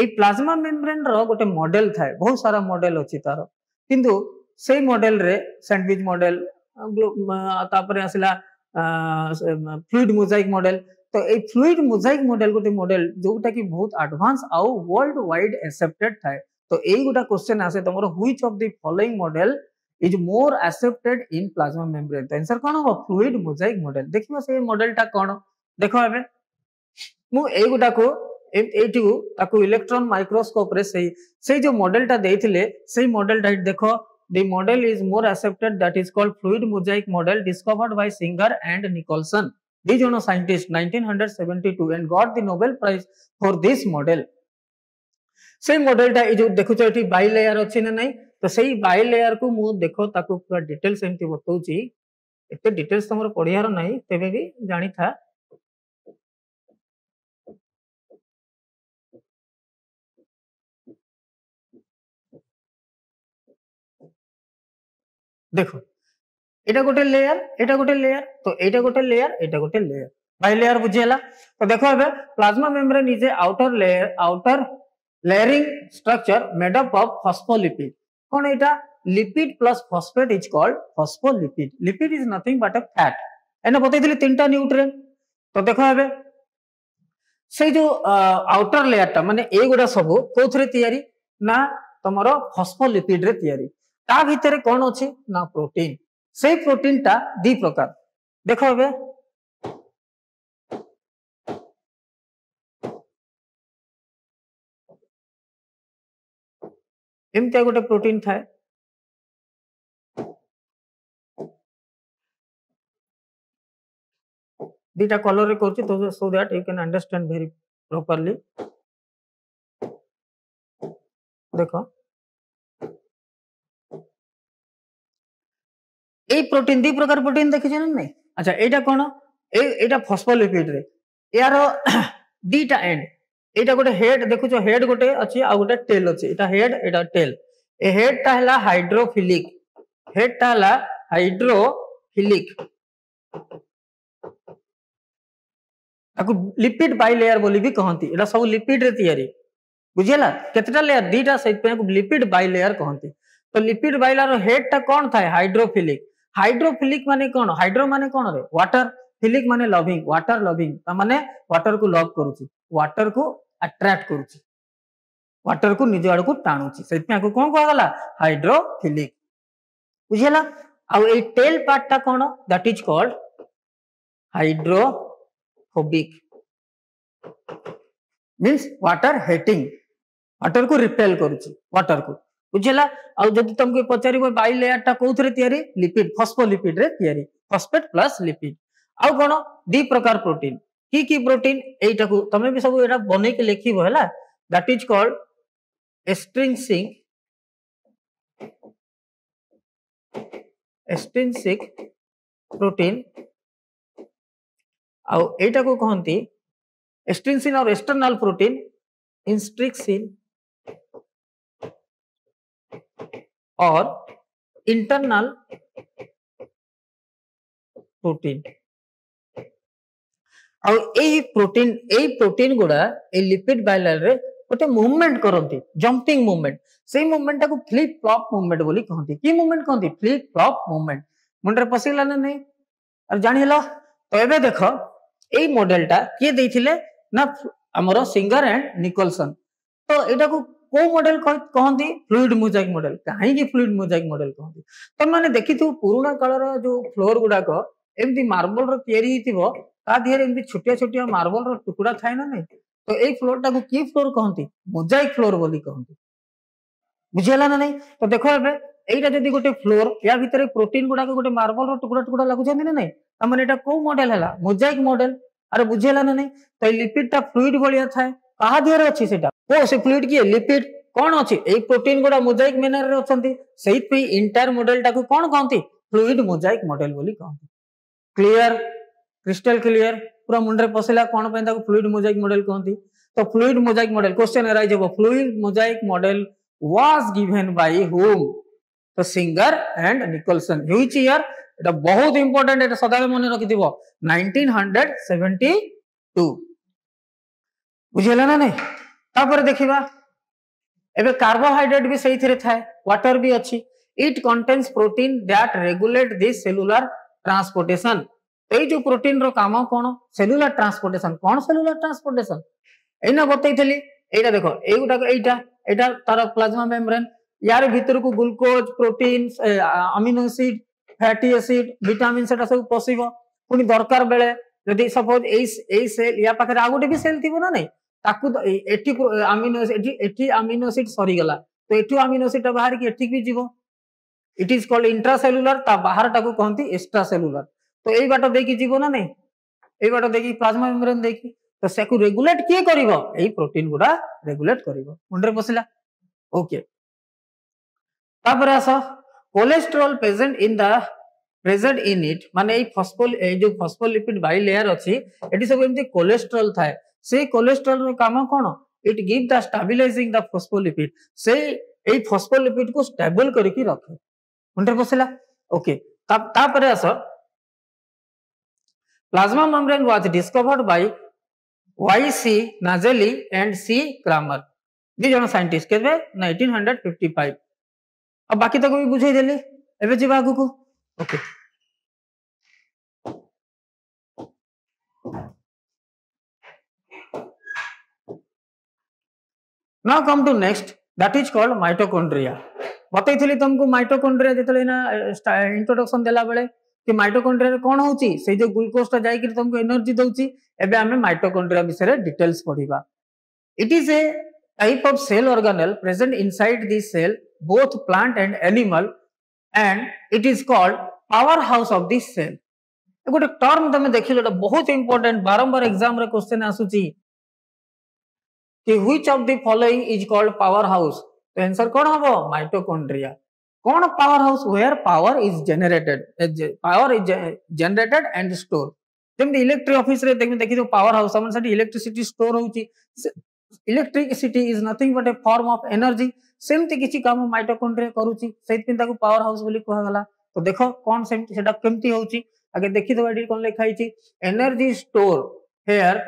एई प्लाज्मा मेम्ब्रेन रो गोटे मॉडल थाए बहुत सारा मॉडल अछि तारो किंतु सेई मॉडल रे सैंडविच मॉडल तापरे आसिला फ्लूइड मोजाइक मॉडल। तो ए फ्लूइड मोजाइक मॉडल गोटे मॉडल जोटा कि बहुत एडवांस आउ वर्ल्ड वाइड एक्सेप्टेड थाए। तो एई गोटा क्वेश्चन आसे तमरो which of the following model is more accepted in plasma membrane. तो आंसर कौन हम फ्लूइड मोजाइक मॉडल देखियो से मॉडल टा कौन देखो एबे मु ए गुटा को एटी को ताको इलेक्ट्रॉन माइक्रोस्कोप रे से से जो मॉडल टा देथिले से मॉडल टा देखो the model is more accepted that is called fluid mosaic model discovered by Singer and Nicolson दी जोनो scientist nineteen seventy two and got the Nobel prize for this model. से मॉडल टा जो देखो एटी बाई लेयर अछि ना नहीं तो सही बाय लेयर को मु देखो ताको पूरा डिटेल्स एमती बताउची एते डिटेल्स तमरो पढियार नाही तेबे भी जानि था देखो एटा गोटे लेयर एटा गोटे लेयर तो एटा गोटे लेयर एटा गोटे लेयर बाय लेयर बुझेला। तो देखो अबे plasma membrane is a outer layer outer layering structure made up of phospholipid कौन एटा lipid plus phosphate is called phospholipid. Lipid is nothing but a fat एने बताइथिले तीनटा न्यूट्रिएंट। तो देखो एबे से जो आउटर लेयर टा माने ए गोडा सब कोथरे तयारी ना तमरो फॉस्फोलिपिड रे तयारी ता भीतर कोन अछि ना प्रोटीन। से प्रोटीन टा दी प्रकार देखो एबे एमती गोटे प्रोटीन थाए दीटा कलर रे करछि तो so that you can understand very properly. देखो ए प्रोटीन दी प्रकार प्रोटीन देखि जन नै अच्छा एटा कोन ए एटा फॉस्फोलिपिड रे यार दीटा एंड एटा गोटे हेड देखुछो हेड गोटे अछि आ गोटे टेल अछि एटा head Etah tell a head ता हला हाइड्रोफिलिक हेड ता हला हाइड्रोफिलिक ताकु लिपिड बाय लेयर बोली भी कहंती एटा सब लिपिड रे तयारी बुझियला केतटा लेयर दीटा सहित पे लिपिड बाय लेयर कहंती। तो लिपिड बाय लेयर हेड ता कोन थाए हाइड्रोफिलिक हाइड्रोफिलिक माने कोन हाइड्रो माने कोन रे वाटर फिलिक माने लविंग वाटर लविंग ता माने वाटर को लव करूची वाटर को अट्रैक्ट करूची वाटर को निज आड़ को टाणुची से को कौन कहला हाइड्रोफिलिक बुझेला। आ ए टेल पार्ट ता कोन that is called hydrophobic means water hating water को रिपेल करूची वाटर को बुझेला। आ जदी तुमके पचारीबो बाय लेयर ता कोथरे तयारी लिपिड फॉस्फोलिपिड रे तयारी फॉस्फेट प्लस लिपिड। आउ कौन दी प्रकार प्रोटीन की की प्रोटीन एटा को तमे भी सब एटा बने के लिखिबो हैला that is called extrinsic extrinsic protein आउ एटा को कहंती एक्सट्रिंसिन और एक्सटर्नल प्रोटीन इंस्ट्रिक्सिन और इंटरनल प्रोटीन। और ए प्रोटीन ए प्रोटीन गुड़ा ए लिपिड बाइलेयर रे ओटे मूवमेंट करंती जंपिंग मूवमेंट सेही मूवमेंट को फ्लिप फ्लॉप मूवमेंट बोली कहंती की मूवमेंट कहंती फ्लिप फ्लॉप मूवमेंट मुंडरे पसिला ना नहीं और जानि लो। तो एबे देखो ए मॉडलटा के देथिले ना हमरो सिंगर एंड निकोलसन। तो एटा को को मॉडल कहंती फ्लूइड मोजाइक मॉडल काहे की फ्लूइड मोजाइक मॉडल कहंती त माने देखिथु पुराना कालर जो फ्लोर गुड़ा को एमती मार्बल रो तयारी हितिबो तादी छोटिया छोटिया मार्बल रो टुकड़ा थाए ना नहीं तो ए फ्लोर टाको की फ्लोर कहंती मोजाइक फ्लोर बोली कहंती बुझेला ना नहीं। तो देखो एबे एटा जदी गोटे फ्लोर या भीतर प्रोटीन गुडा को गोटे मार्बल रो टुकड़ा टुकड़ा लागु जने ना नहीं त माने एटा को मॉडल हला मोजाइक मॉडल। अरे बुझेला ना नहीं तो ए लिपिड टा फ्लूइड बोलिया थाए कहा दियर अछि सेटा को से फ्लूइड की लिपिड कोन अछि ए प्रोटीन गुडा मोजाइक मेनर रे अछंती सहित पे एंटायर मॉडल टाको कोन कहंती फ्लूइड मोजाइक मॉडल बोली कहंती। क्लियर क्रिस्टल क्लियर पूरा मुंडरे पसेला कोन पे ताको फ्लूइड मोजाइक मॉडल कहंती। तो fluid mosaic model question arise हो fluid mosaic model was given by whom तो Singer and Nicolson which year एटा बहुत इंपोर्टेंट एटा सदा मन रखिदिबो नाइंटीन सेवेंटी टू बुझेला ना नहीं। तापर देखिबा एबे कार्बोहाइड्रेट भी सही थरे थाए वाटर भी अछि it contains protein that regulate this cellular transportation ए जो प्रोटीन रो काम कौन सेलुलर ट्रांसपोर्टेशन कौन सेलुलर ट्रांसपोर्टेशन एना बतई थली एटा देखो एगुटा एटा एटा तार प्लाज्मा मेम्ब्रेन यार भीतर को glucose protein amino acid fatty acid vitamin सेटा सब पसिबो पुनी दरकार बेले जदी सपोज ए ए सेल या पाखे आ गोटे भी सेल थिबो ना नै ताकु एटी अमीनो एटी एटी अमीनो एसिड सरी गला तो एटी अमीनो एसिड बाहर की एटी भी जीवो इट इज कॉल्ड इंट्रासेलुलर ता बाहर ता को कहंती एक्स्ट्रासेलुलर तो एई बाटो देखि जीवो ना नै एई बाटो देखि प्लाज्मा मेम्ब्रेन देखि तो सेकु रेगुलेट किए करिवो एई प्रोटीन गुडा रेगुलेट करिवो मुंडरे पसिला okay cholesterol present in the present in it माने फॉस्फोल जो फॉस्फोलिपिड बाई लेयर अच्छी एटी सब एमती कोलेस्ट्रोल थाए से कोलेस्ट्रोल रो काम कोन it give the stabilising the phospholipid से ए फॉस्फोलिपिड को स्टेबल करके रखे उनटे बसला ओके तब तापर आस plasma membrane was discovered by वाई C Nageli and C Cramer दि जन साइंटिस्ट के नाइनटीन फिफ्टी फाइव अब बाकी तक भी बुझे देले एबे जी बागु को okay now come to next that is called mitochondria बताई थली तुमको माइटोकॉन्ड्रिया जेतले ना इंट्रोडक्शन देला बेले कि माइटोकॉन्ड्रिया कोन होची से जो ग्लूकोज ता जाई कि तुमको एनर्जी दोची एबे हमें माइटोकॉन्ड्रिया विषय डिटेल्स पढीबा it is a type of cell organelle present inside the cell both plant and animal and it is called powerhouse of the cell एगोटे टर्म तमे देखिलो एटा बहुत इंपोर्टेंट बारंबार एग्जाम रे क्वेश्चन आसुची कि which of the following is called power house तो answer कोन हबो माइटोकॉन्ड्रिया कोन power house where power is generated power is generated and store जेम इलेक्ट्रिक ऑफिस रे देखि देखियो पावर हाउस हमन सेठी इलेक्ट्रिसिटी स्टोर होउची electricity is nothing but a form of energy सेमते किछि काम माइटोकॉन्ड्रिया करूची सेत पिन ताको पावर हाउस बोली कहला गला तो देखो कोन सेमते सेटा केमती होउची आगे देखि दो एडी कोन लिखाई छि energy store here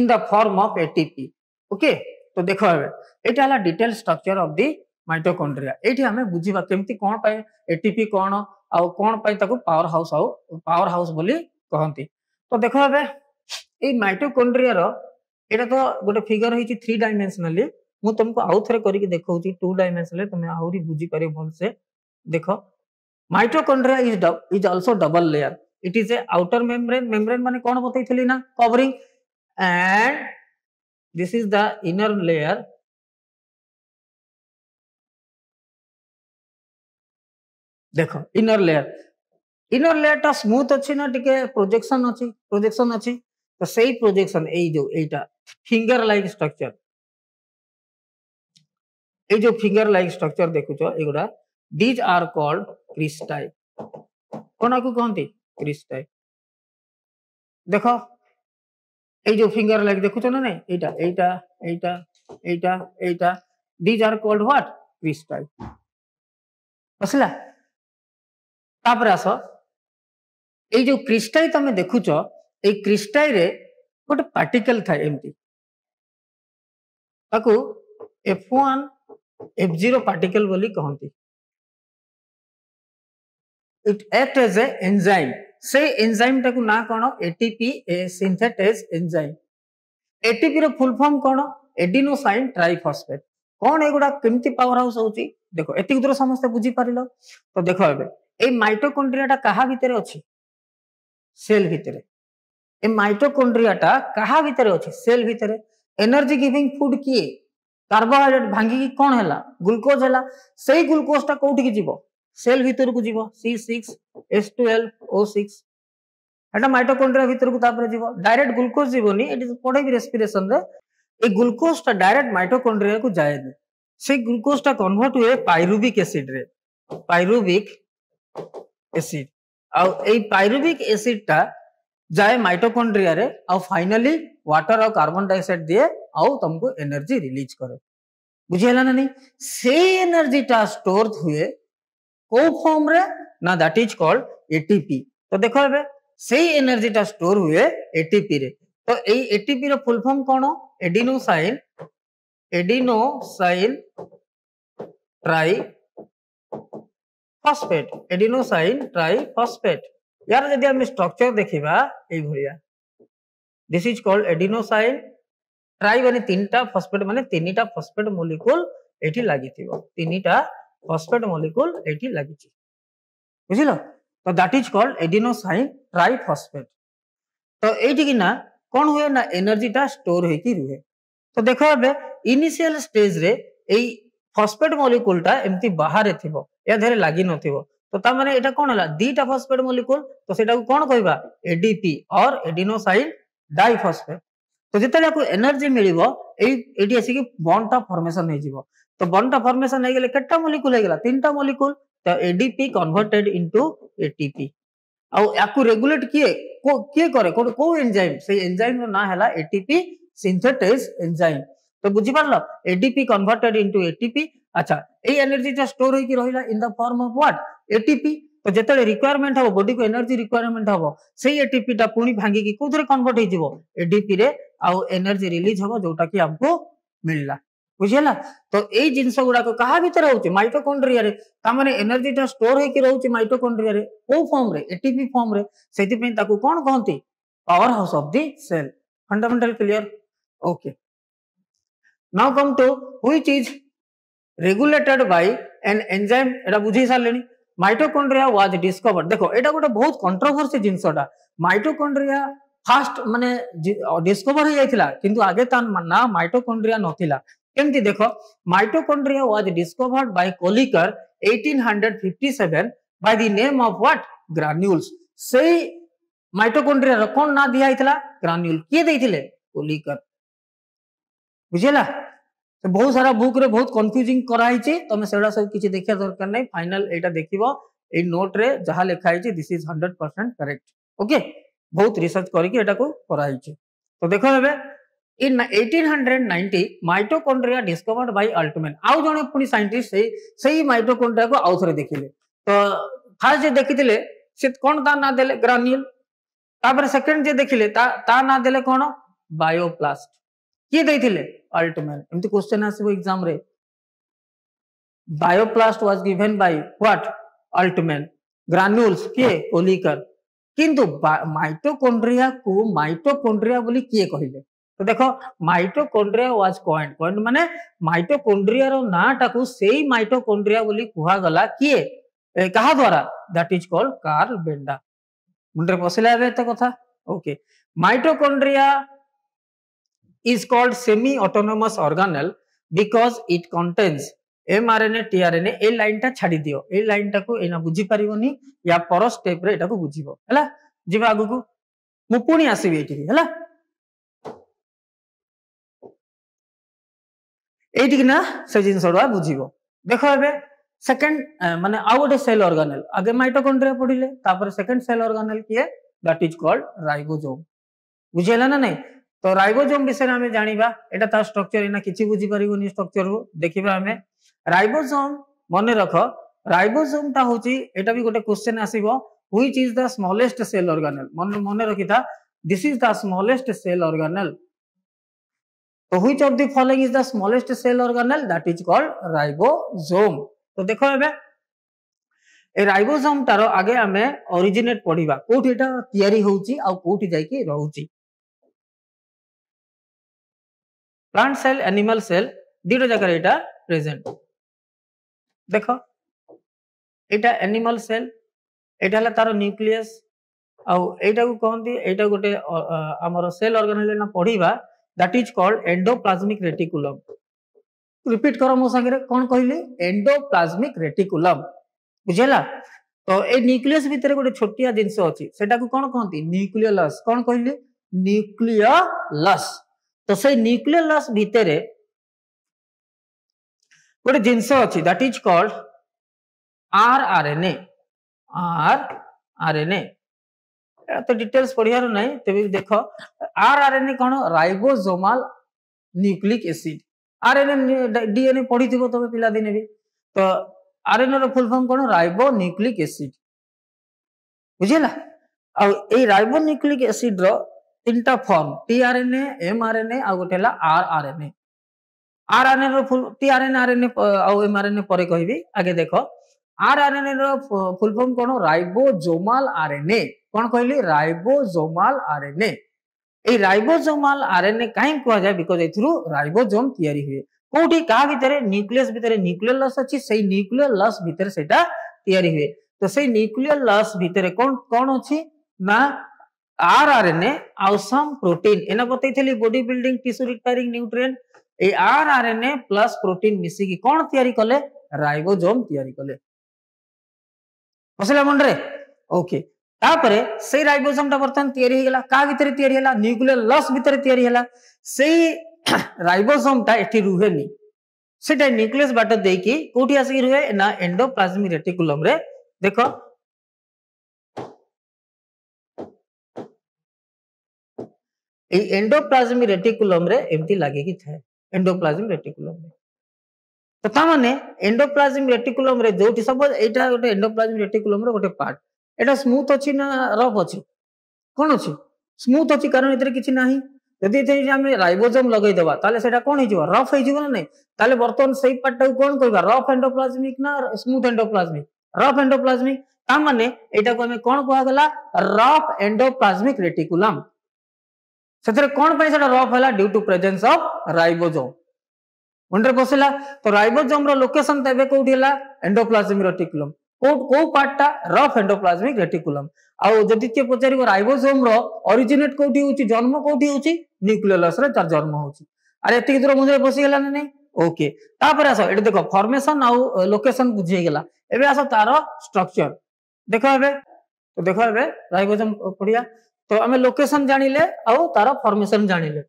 in the form of ATP okay तो देखो एबे एटा हला detail structure of the mitochondria एठी हमें बुझिबा केमती कोन पाए एटीपी कोन आ कोन पाए ताको पावर हाउस आ पावर हाउस बोली कहंती तो देखो एबे ए माइटोकॉन्ड्रिया रो एटा तो गोटे फिगर होइछि थ्री डायमेंशनली मु तुमको आउ थरे करिके देखौछि टू डायमेंशनली तमे आउरी बुझी पारे भल से देखो mitochondria is is also double layer it is a outer membrane membrane माने कोन बतैथिली ना covering and this is the inner layer देखो इनर लेयर इनर लेयर टा स्मूथ अछि ना टिके प्रोजेक्शन अछि प्रोजेक्शन अछि तो सही प्रोजेक्शन ए जो एटा फिंगर लाइक स्ट्रक्चर ए जो फिंगर लाइक स्ट्रक्चर देखुछो एगुडा दीज आर कॉल्ड क्रिस्टाई कोना को कहंती क्रिस्टाई देखो ए जो फिंगर लाइक देखुछो ना नहीं एटा एटा एटा एटा एटा these are called what cristae बसला तापर आसो ए जो क्रिस्टाई तमे देखुछो ए क्रिस्टाई रे गोटे पार्टिकल था एमती ताकु F one F zero particle बोली कहंती it act as a enzyme से एंजाइम ताकु ना कोन एटीपी ए सिंथेटेज एंजाइम एटीपी रो फुल फॉर्म कोन एडिनोसाइन ट्राइफॉस्फेट कोन एगुडा केमती पावर हाउस होची देखो एतिक दूर समस्त बुझी पारिलो तो देखो एबे ए माइटोकॉन्ड्रिया टा कहा भीतर अछि सेल भीतर ए माइटोकॉन्ड्रिया टा कहा भीतर अछि सेल भीतर एनर्जी गिविंग फूड किए कार्बोहाइड्रेट भांगी की कोन हला ग्लूकोज हला सेही ग्लूकोज टा कोठी की जीवो सेल भीतर को जीवो C six S twelve O six एटा माइटोकॉन्ड्रिया भीतर को तापर जीवो डायरेक्ट ग्लूकोज जीवोनी इट इज पड़े भी रेस्पिरेशन रे ए ग्लूकोज टा डायरेक्ट माइटोकॉन्ड्रिया को जाए नि से ग्लूकोज टा कन्वर्ट होए पाइरुविक एसिड रे पाइरुविक एसिड आ ए पाइरुविक एसिड टा जाए माइटोकॉन्ड्रिया रे और फाइनली वाटर और कार्बन डाइऑक्साइड दिए और तुमको एनर्जी रिलीज करे बुझेला ना नहीं से एनर्जी टा स्टोर हुए को फॉर्म रे ना दैट इज कॉल्ड एटीपी तो देखो एबे से एनर्जी टा स्टोर हुए एटीपी रे तो ए एटीपी रो फुल फॉर्म कोन adenosine adenosine try phosphate adenosine try phosphate यार जब हम स्ट्रक्चर देखा ये this is called adenosine tri माने तीन टा फॉस्फेट माने तीन टा फॉस्फेट मॉलिक्यूल एठी लगी तीन टा फॉस्फेट मॉलिक्यूल एठी लगी बुझिल तो that is called adenosine triphosphate. तो एठी कि ना कोन होय ना एनर्जी टा स्टोर होई की रहे। तो देखो एबे इनिशियल स्टेज रे एई फॉस्फेट मॉलिक्यूल टा एम्ति बाहर थिबो या धरे लागि नथिबो तो ता माने एटा कोन हला दीटा फॉस्फेट मॉलिक्यूल तो सेटा को कोन कहबा एडीपी और एडिनोसाइन डाइफॉस्फेट। तो जितने को एनर्जी मिलिबो एई एडी आसी कि बॉन्ड टा फॉर्मेशन होई जिवो। तो बॉन्ड टा फॉर्मेशन होई गेले केटा मॉलिक्यूल होई गेला तीनटा मॉलिक्यूल तो एडीपी कन्वर्टेड इनटू एटीपी आ याकु रेगुलेट किए को किए करे को को एंजाइम से एंजाइम रो ना हला एटीपी सिंथेटेज एंजाइम। तो बुझी पारलो एडीपी कन्वर्टेड इनटू एटीपी। अच्छा ए एनर्जी टा स्टोर होई कि रहिला in the form of what ATP. तो जेतले रिक्वायरमेंट हो बॉडी को एनर्जी रिक्वायरमेंट हो सेही एटीपी टा पुणी भांगी कि कोथरे कन्वर्ट होई जिवो एडीपी रे आ एनर्जी रिलीज हो जोटा कि हमको मिलला बुझेला। तो ए जिंस गुडा को कहा भीतर होउची माइटोकॉन्ड्रिया रे तामाने एनर्जी टा स्टोर होई कि रहउची माइटोकॉन्ड्रिया रे ओ फॉर्म रे एटीपी फॉर्म रे सेति पे ताको कोन कहंती power house of the cell. Fundamental clear okay. Now come to which is regulated by an enzyme एटा बुझी सालेनी माइटोकॉन्ड्रिया वाज डिस्कवर्ड। देखो एटा गोटे बहुत कंट्रोवर्सी जिंसटा माइटोकॉन्ड्रिया फास्ट माने डिस्कवर हो जायतिला किंतु आगे तान ना माइटोकॉन्ड्रिया नथिला केमती देखो mitochondria was discovered by Kolliker अठारह सौ सत्तावन by the name of what granules. से माइटोकॉन्ड्रिया रो कोन ना दिया आइतला ग्रान्यूल के देइथिले कोलिकर बुझेला। तो बहुत सारा बुक रे बहुत कंफ्यूजिंग कराई छी तमे सेडा सब किछि देखिया दरकार नै फाइनल एटा देखिबो ए नोट रे जहा लिखाई छी this is hundred percent correct okay बहुत रिसर्च करके एटा को कराई छी। तो देखो एबे इन अठारह सौ नब्बे माइटोकॉन्ड्रिया डिस्कवर्ड बाय अल्टमैन आउ जने पुनी साइंटिस्ट से सही माइटोकॉन्ड्रिया को आउथरे देखिले। तो फर्स्ट जे देखिथिले से कोन ता ना देले ग्रान्यूल तापर सेकंड जे देखिले ता ता ना देले कोन बायोप्लास्ट के देथिले अल्टमैन। एमती क्वेश्चन आसीबो एग्जाम रे bioplast was given by what Altmann granules के कोलिकर किंतु माइटोकॉन्ड्रिया को माइटोकॉन्ड्रिया बोली किए कहिले। तो देखो माइटोकॉन्ड्रिया वाज कॉइंड कॉइंड माने माइटोकॉन्ड्रिया रो नाटा को सेही माइटोकॉन्ड्रिया बोली कुहा गला किए कहा द्वारा that is called Carl Benda. मुंडरे पसिला एबे त कथा okay. Mitochondria is called semi autonomous organelle because it contains mRNA tRNA A line टा छाडी दियो ए लाइन टा को एना बुझी परिबोनी या पर स्टेप रे एटा को बुझिबो हला जिबा आगु को मु पुनी आसीबे एठी हला एठी ना से जिनसडा बुझिबो। देखो एबे सेकंड माने आ गोटे सेल ऑर्गेनेल आगे माइटोकॉन्ड्रिया पडिले तापर सेकंड सेल ऑर्गेनेल किए दैट इज कॉल्ड राइबोसोम बुझेला ना नै। तो राइबोसोम विषय आमे जानिबा एटा ता स्ट्रक्चर एना किछि बुझि परिबोनी स्ट्रक्चर रो देखिबा आमे राइबोसोम मन रख राइबोसोम ता होची एटा भी गोटे क्वेश्चन आसीबो which is the smallest cell organelle मन मन रखिता this is the smallest cell organelle. तो which of the following is the smallest cell organelle that is called ribosome. तो देखो एबे ए राइबोसोम तारो आगे आमे ओरिजिनेट पढिबा कोठी एटा तयारी होउची आ कोठी जाय कि रहउची प्लांट सेल एनिमल सेल दीटा जगह एटा प्रेजेंट। देखो एटा एनिमल सेल एटा हला तारो न्यूक्लियस आ एटा को कहंती एटा गोटे हमर सेल ऑर्गेनेल ना पढिबा that is called endoplasmic reticulum. Repeat करो मो संगे कोन कहले एंडोप्लाज्मिक रेटिकुलम बुझेला। तो ए न्यूक्लियस भीतर गोटे छोटिया जिंस अछि सेटा को कोन कहंती न्यूक्लियोलस कोन कहले न्यूक्लियोलस। तो से न्यूक्लियोलस भीतर गोटे जिनस अछि that is called rRNA rRNA. तो डिटेल्स पढ़ियार नहीं तबे देखो आरआरएनए कोन ribosomal nucleic acid RNA DNA पढ़िथिबो तबे पिला दिने भी। तो आरएनए रो फुल फॉर्म कोन राइबो न्यूक्लिक एसिड बुझिला। आ ए राइबो न्यूक्लिक एसिड रो तीनटा फॉर्म टीआरएनए एमआरएनए आ गोटेला आरआरएनए आरआरएनए रो फुल टीआरएनए आरएनए आ एमआरएनए परे कहबी आगे देखो आरआरएनए रो फुल फॉर्म कोन राइबोसोमल आरएनए कोन कहली राइबोसोमल आरएनए। ए राइबोसोमल आरएनए काहे कहवा जाय बिकॉज़ एथरू राइबोसोम तयारी हुए कोठी का भीतर न्यूक्लियस भीतर न्यूक्लियर लस अछि सही न्यूक्लियर लस भीतर सेटा तयारी होय तो सही न्यूक्लियर लस भीतर कोन कोन अछि ना आरआरएनए आउ सम प्रोटीन एना बतैथिली body building tissue repairing nutrient ए आरआरएनए प्लस प्रोटीन मिसी की कोन तयारी कले राइबोसोम तयारी कले असला मन रे ओके तापरे से राइबोसोम टा बर्तन तयारी हेला का भीतर तयारी हेला न्यूक्लियर लस भीतर तयारी हेला से राइबोसोम टा एठी रुहेनी सेटा न्यूक्लियस बाट देकी कोठी आसी रुहे ना एंडोप्लाज्मिक रेटिकुलम रे देखो ए एंडोप्लाज्मिक रेटिकुलम रे एमटी लागे की थाए एंडोप्लाज्मिक रेटिकुलम रे तो ता माने एंडोप्लाज्मिक रेटिकुलम रे जोटी सपोज एटा गोटे एंडोप्लाज्मिक रेटिकुलम रो गोटे पार्ट एटा स्मूथ अछि ना रफ अछि कोन अछि स्मूथ अछि कारण इधर किछि नाही यदि एते हम राइबोसोम लगाई देबा ताले सेटा कोन हिजो रफ हिजो ना नै ताले बर्तन सेही पार्ट टा कोन कहबा रफ एंडोप्लाज्मिक ना स्मूथ एंडोप्लाज्मिक रफ एंडोप्लाज्मिक ता माने एटा को हम कोन कहवा गेला रफ एंडोप्लाज्मिक रेटिकुलम कौन रफ है due to presence of ribosome मुंडे पसला तो राइबोसोम रो लोकेशन तबे कोठी हला एंडोप्लाज्मिक रेटिकुलम को को पार्ट टा रफ एंडोप्लाज्मिक रेटिकुलम आ जदि के पचारिबो राइबोसोम रो ओरिजिनेट कोठी होची जन्म कोठी होची न्यूक्लियस रे तार जन्म होची अरे एति दूर मुंडे पसि गेला नै ओके तापर आसो एटा देखो फॉर्मेशन आ लोकेशन बुझि गेला एबे आसो तारो स्ट्रक्चर देखो एबे तो देखो एबे राइबोसोम पडिया तो आम लोकेशन जानिले आउ तार फॉर्मेशन जानिले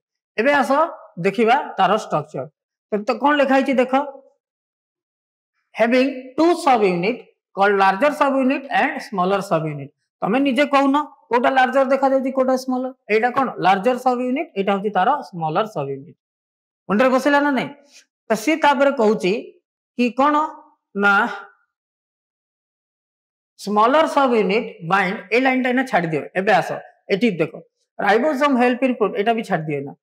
एबे आसो देखिबा तार स्ट्रक्चर तो, तो कोन लिखा हिची देखो having two subunit called larger सब यूनिट एंड स्मॉलर सब यूनिट तमे निजे कहूनो कोटा लार्जर देखा जाउची कोटा स्मॉलर एटा कोन लार्जर सब यूनिट एटा होची तार स्मॉलर सब यूनिट उंडर गोसेला ना नै त से तापर कहूची कि कोन ना स्मॉलर सब यूनिट बाइंड ए लाइन टाइना छाड़ दियो एबे आसो एटी देखो राइबोसोम हेल्प इन प्रो एटा भी छाड़ दियो ना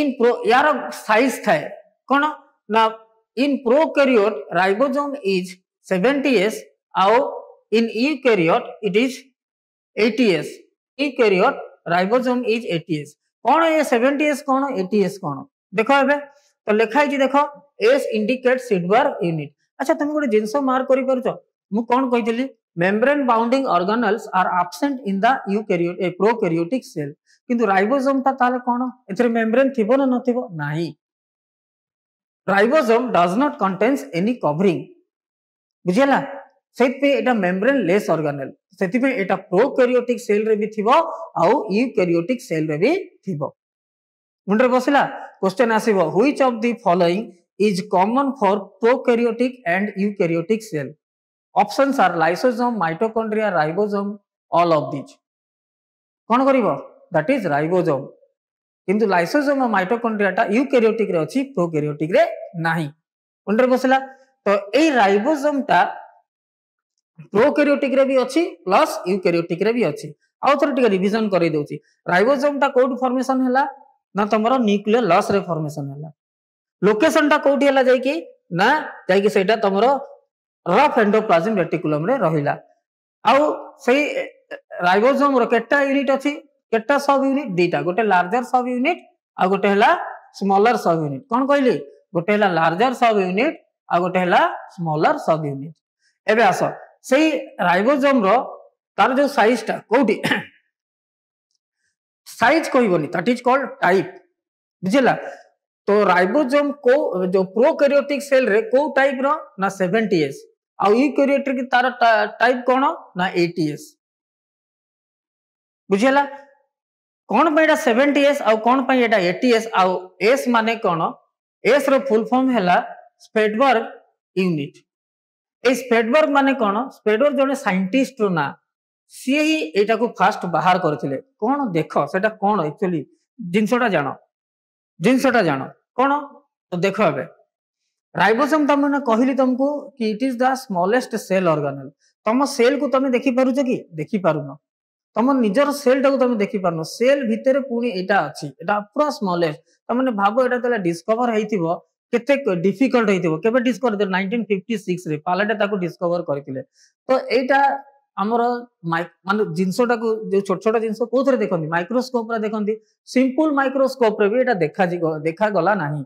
इन प्रो यार साइज थाए कोन ना in prokaryote ribosome is seventy S आउ in eukaryote it is eighty S eukaryote ribosome is eighty S कोन ये सेवेंटी एस कोन एटी एस कोन देखो एबे तो लिखाई जे देखो एस इंडिकेट सिडवर यूनिट अच्छा तुम गोटे जिंसो मार्क करि परछो मु कोन कहितली membrane bounding organelles are absent in the eukaryote a prokaryotic cell किंतु राइबोसोम ता ताले कोन एथरे membrane थिबो ना नथिबो नाही ribosome does not contains any covering बुझियला सेति पे एटा membrane less organelle सेति पे एटा prokaryotic cell रे भी थिबो आ eukaryotic cell रे भी थिबो मुंडर बसला क्वेश्चन आसीबो which of the following is common for prokaryotic and eukaryotic cell options are lysosome mitochondria ribosome all of this कोन करिवो दैट इज राइबोसोम किंतु लाइसोसोम और माइटोकॉन्ड्रिया टा यूकैरियोटिक रे अछि प्रोकैरियोटिक रे नाही उंडर बसला तो ए राइबोसोम टा प्रोकैरियोटिक रे भी अछि प्लस यूकैरियोटिक रे भी अछि आउथर टिक रिवीजन करै दोछि राइबोसोम टा कोड फॉर्मेशन हला ना तमरो न्यूक्लियर लॉस रे फॉर्मेशन हला लोकेशन टा कोठी हला जाय कि ना जाय कि सेटा तमरो रफ एंडोप्लाज्मिक रेटिकुलम रे रहिला आउ सही राइबोसोम रो केटा यूनिट अछि केटा सब यूनिट दीटा गोटे लार्जर सब यूनिट आ गोटे हला स्मॉलर सब यूनिट कोन कहली गोटे हला लार्जर सब यूनिट आ गोटे हला स्मॉलर सब यूनिट एबे आसो सही राइबोसोम रो तार जो साइज टा कोठी साइज कहिबोनी दैट इज कॉल्ड टाइप बुझला तो राइबोसोम को जो प्रोकैरियोटिक सेल रे को टाइप रो ना सेवेंटी एस आ यूकैरियोटिक तार टाइप कोन ना एटी एस बुझियला कोन पयडा सेवेंटी एस आ कोन पयडा एटी एस आ एस माने कोन एस रो फुल फॉर्म हैला स्पेडबर्ग यूनिट ए स्पेडबर्ग माने कोन स्पेडबर्ग जने साइंटिस्ट रो ना से ही एटा को फास्ट बाहर करथिले कोन देखो सेटा कोन एक्चुअली जिंसोटा जानो जिनसटा जानो कोन तो देखो एबे राइबोसोम तमने कहली तुमको कि it is the smallest cell organelle तम सेल को तमे देखि पारुछ कि देखि पारुनो तम निजर सेल टाको तमे देखि पारुनो सेल भितरे पुनी एटा अछि एटा पूरा स्मॉलेस्ट तमने भाबो एटा तले डिस्कवर हेइथिबो केते डिफिकल्ट हेइथिबो केबे डिस्कवर नाइनटीन फिफ्टी सिक्स रे पालाडे ताको डिस्कवर करथिले तो एटा हमर माने जिंसटा को जो छोट छोट जिंस कोथरे देखोनी माइक्रोस्कोप रे देखोनी सिंपल माइक्रोस्कोप रे भी एटा देखा देखा गला नाही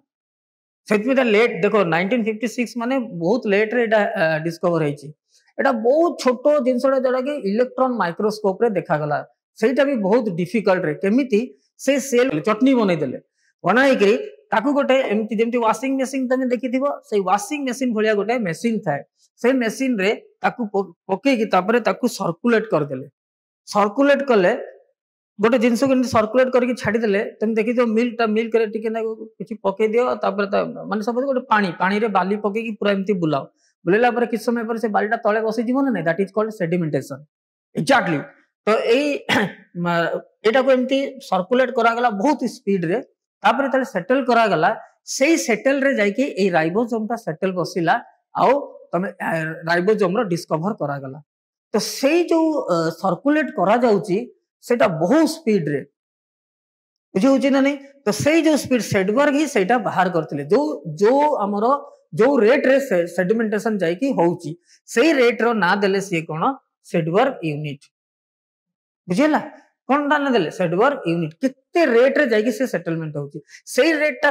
सेट में लेट देखो नाइनटीन फिफ्टी सिक्स माने बहुत लेट रे डिस्कवर होईची एटा बहुत छोटो जिंसडा जडा के इलेक्ट्रॉन माइक्रोस्कोप रे देखा गला सेटा भी बहुत डिफिकल्ट रे केमिति से सेल चटनी बनै देले बनाई करी ताकू गोटे एमति जेमति वाशिंग मशीन तने देखिथिबो से वाशिंग मशीन भलिया गोटे मशीन थाए से मशीन रे ताकू पके कि तापरे ताकू सर्कुलेट कर देले सर्कुलेट करले गोटे जिनस सर्कुलेट करके छाड़ी देले तुम देखि जो मिल्क मिल्क रे टिके ना किछि पके दियो तापर ता माने सब गोटे पानी पानी रे बाली पके कि पूरा एमती बुलाओ बुलेला पर किछ समय पर से बालीटा तळे बसि जीवो ना that is called sedimentation exactly तो एई एटा को एमती सर्कुलेट करा गला बहुत स्पीड रे तापर तळे सेटल करा गला सेई सेटल रे जाई कि एई राइबोसोम ता सेटल बसिला आ तमे राइबोसोम रो डिस्कवर करा गला तो सेई जो सर्कुलेट करा जाउची सेटा बहुत स्पीड रे बुझे ना नहीं तो से जो स्पीड सेडवर्ग ही सेटा बाहर करते जो जो हमरो जो रेट रे से, सेडिमेंटेशन जाई की होउची से रेट रो ना देले से कोन सेडवर्ग यूनिट बुझेला कोन ना देले सेडवर्ग यूनिट कितने रेट रे जाई की से सेटलमेंट होउची से रेट ता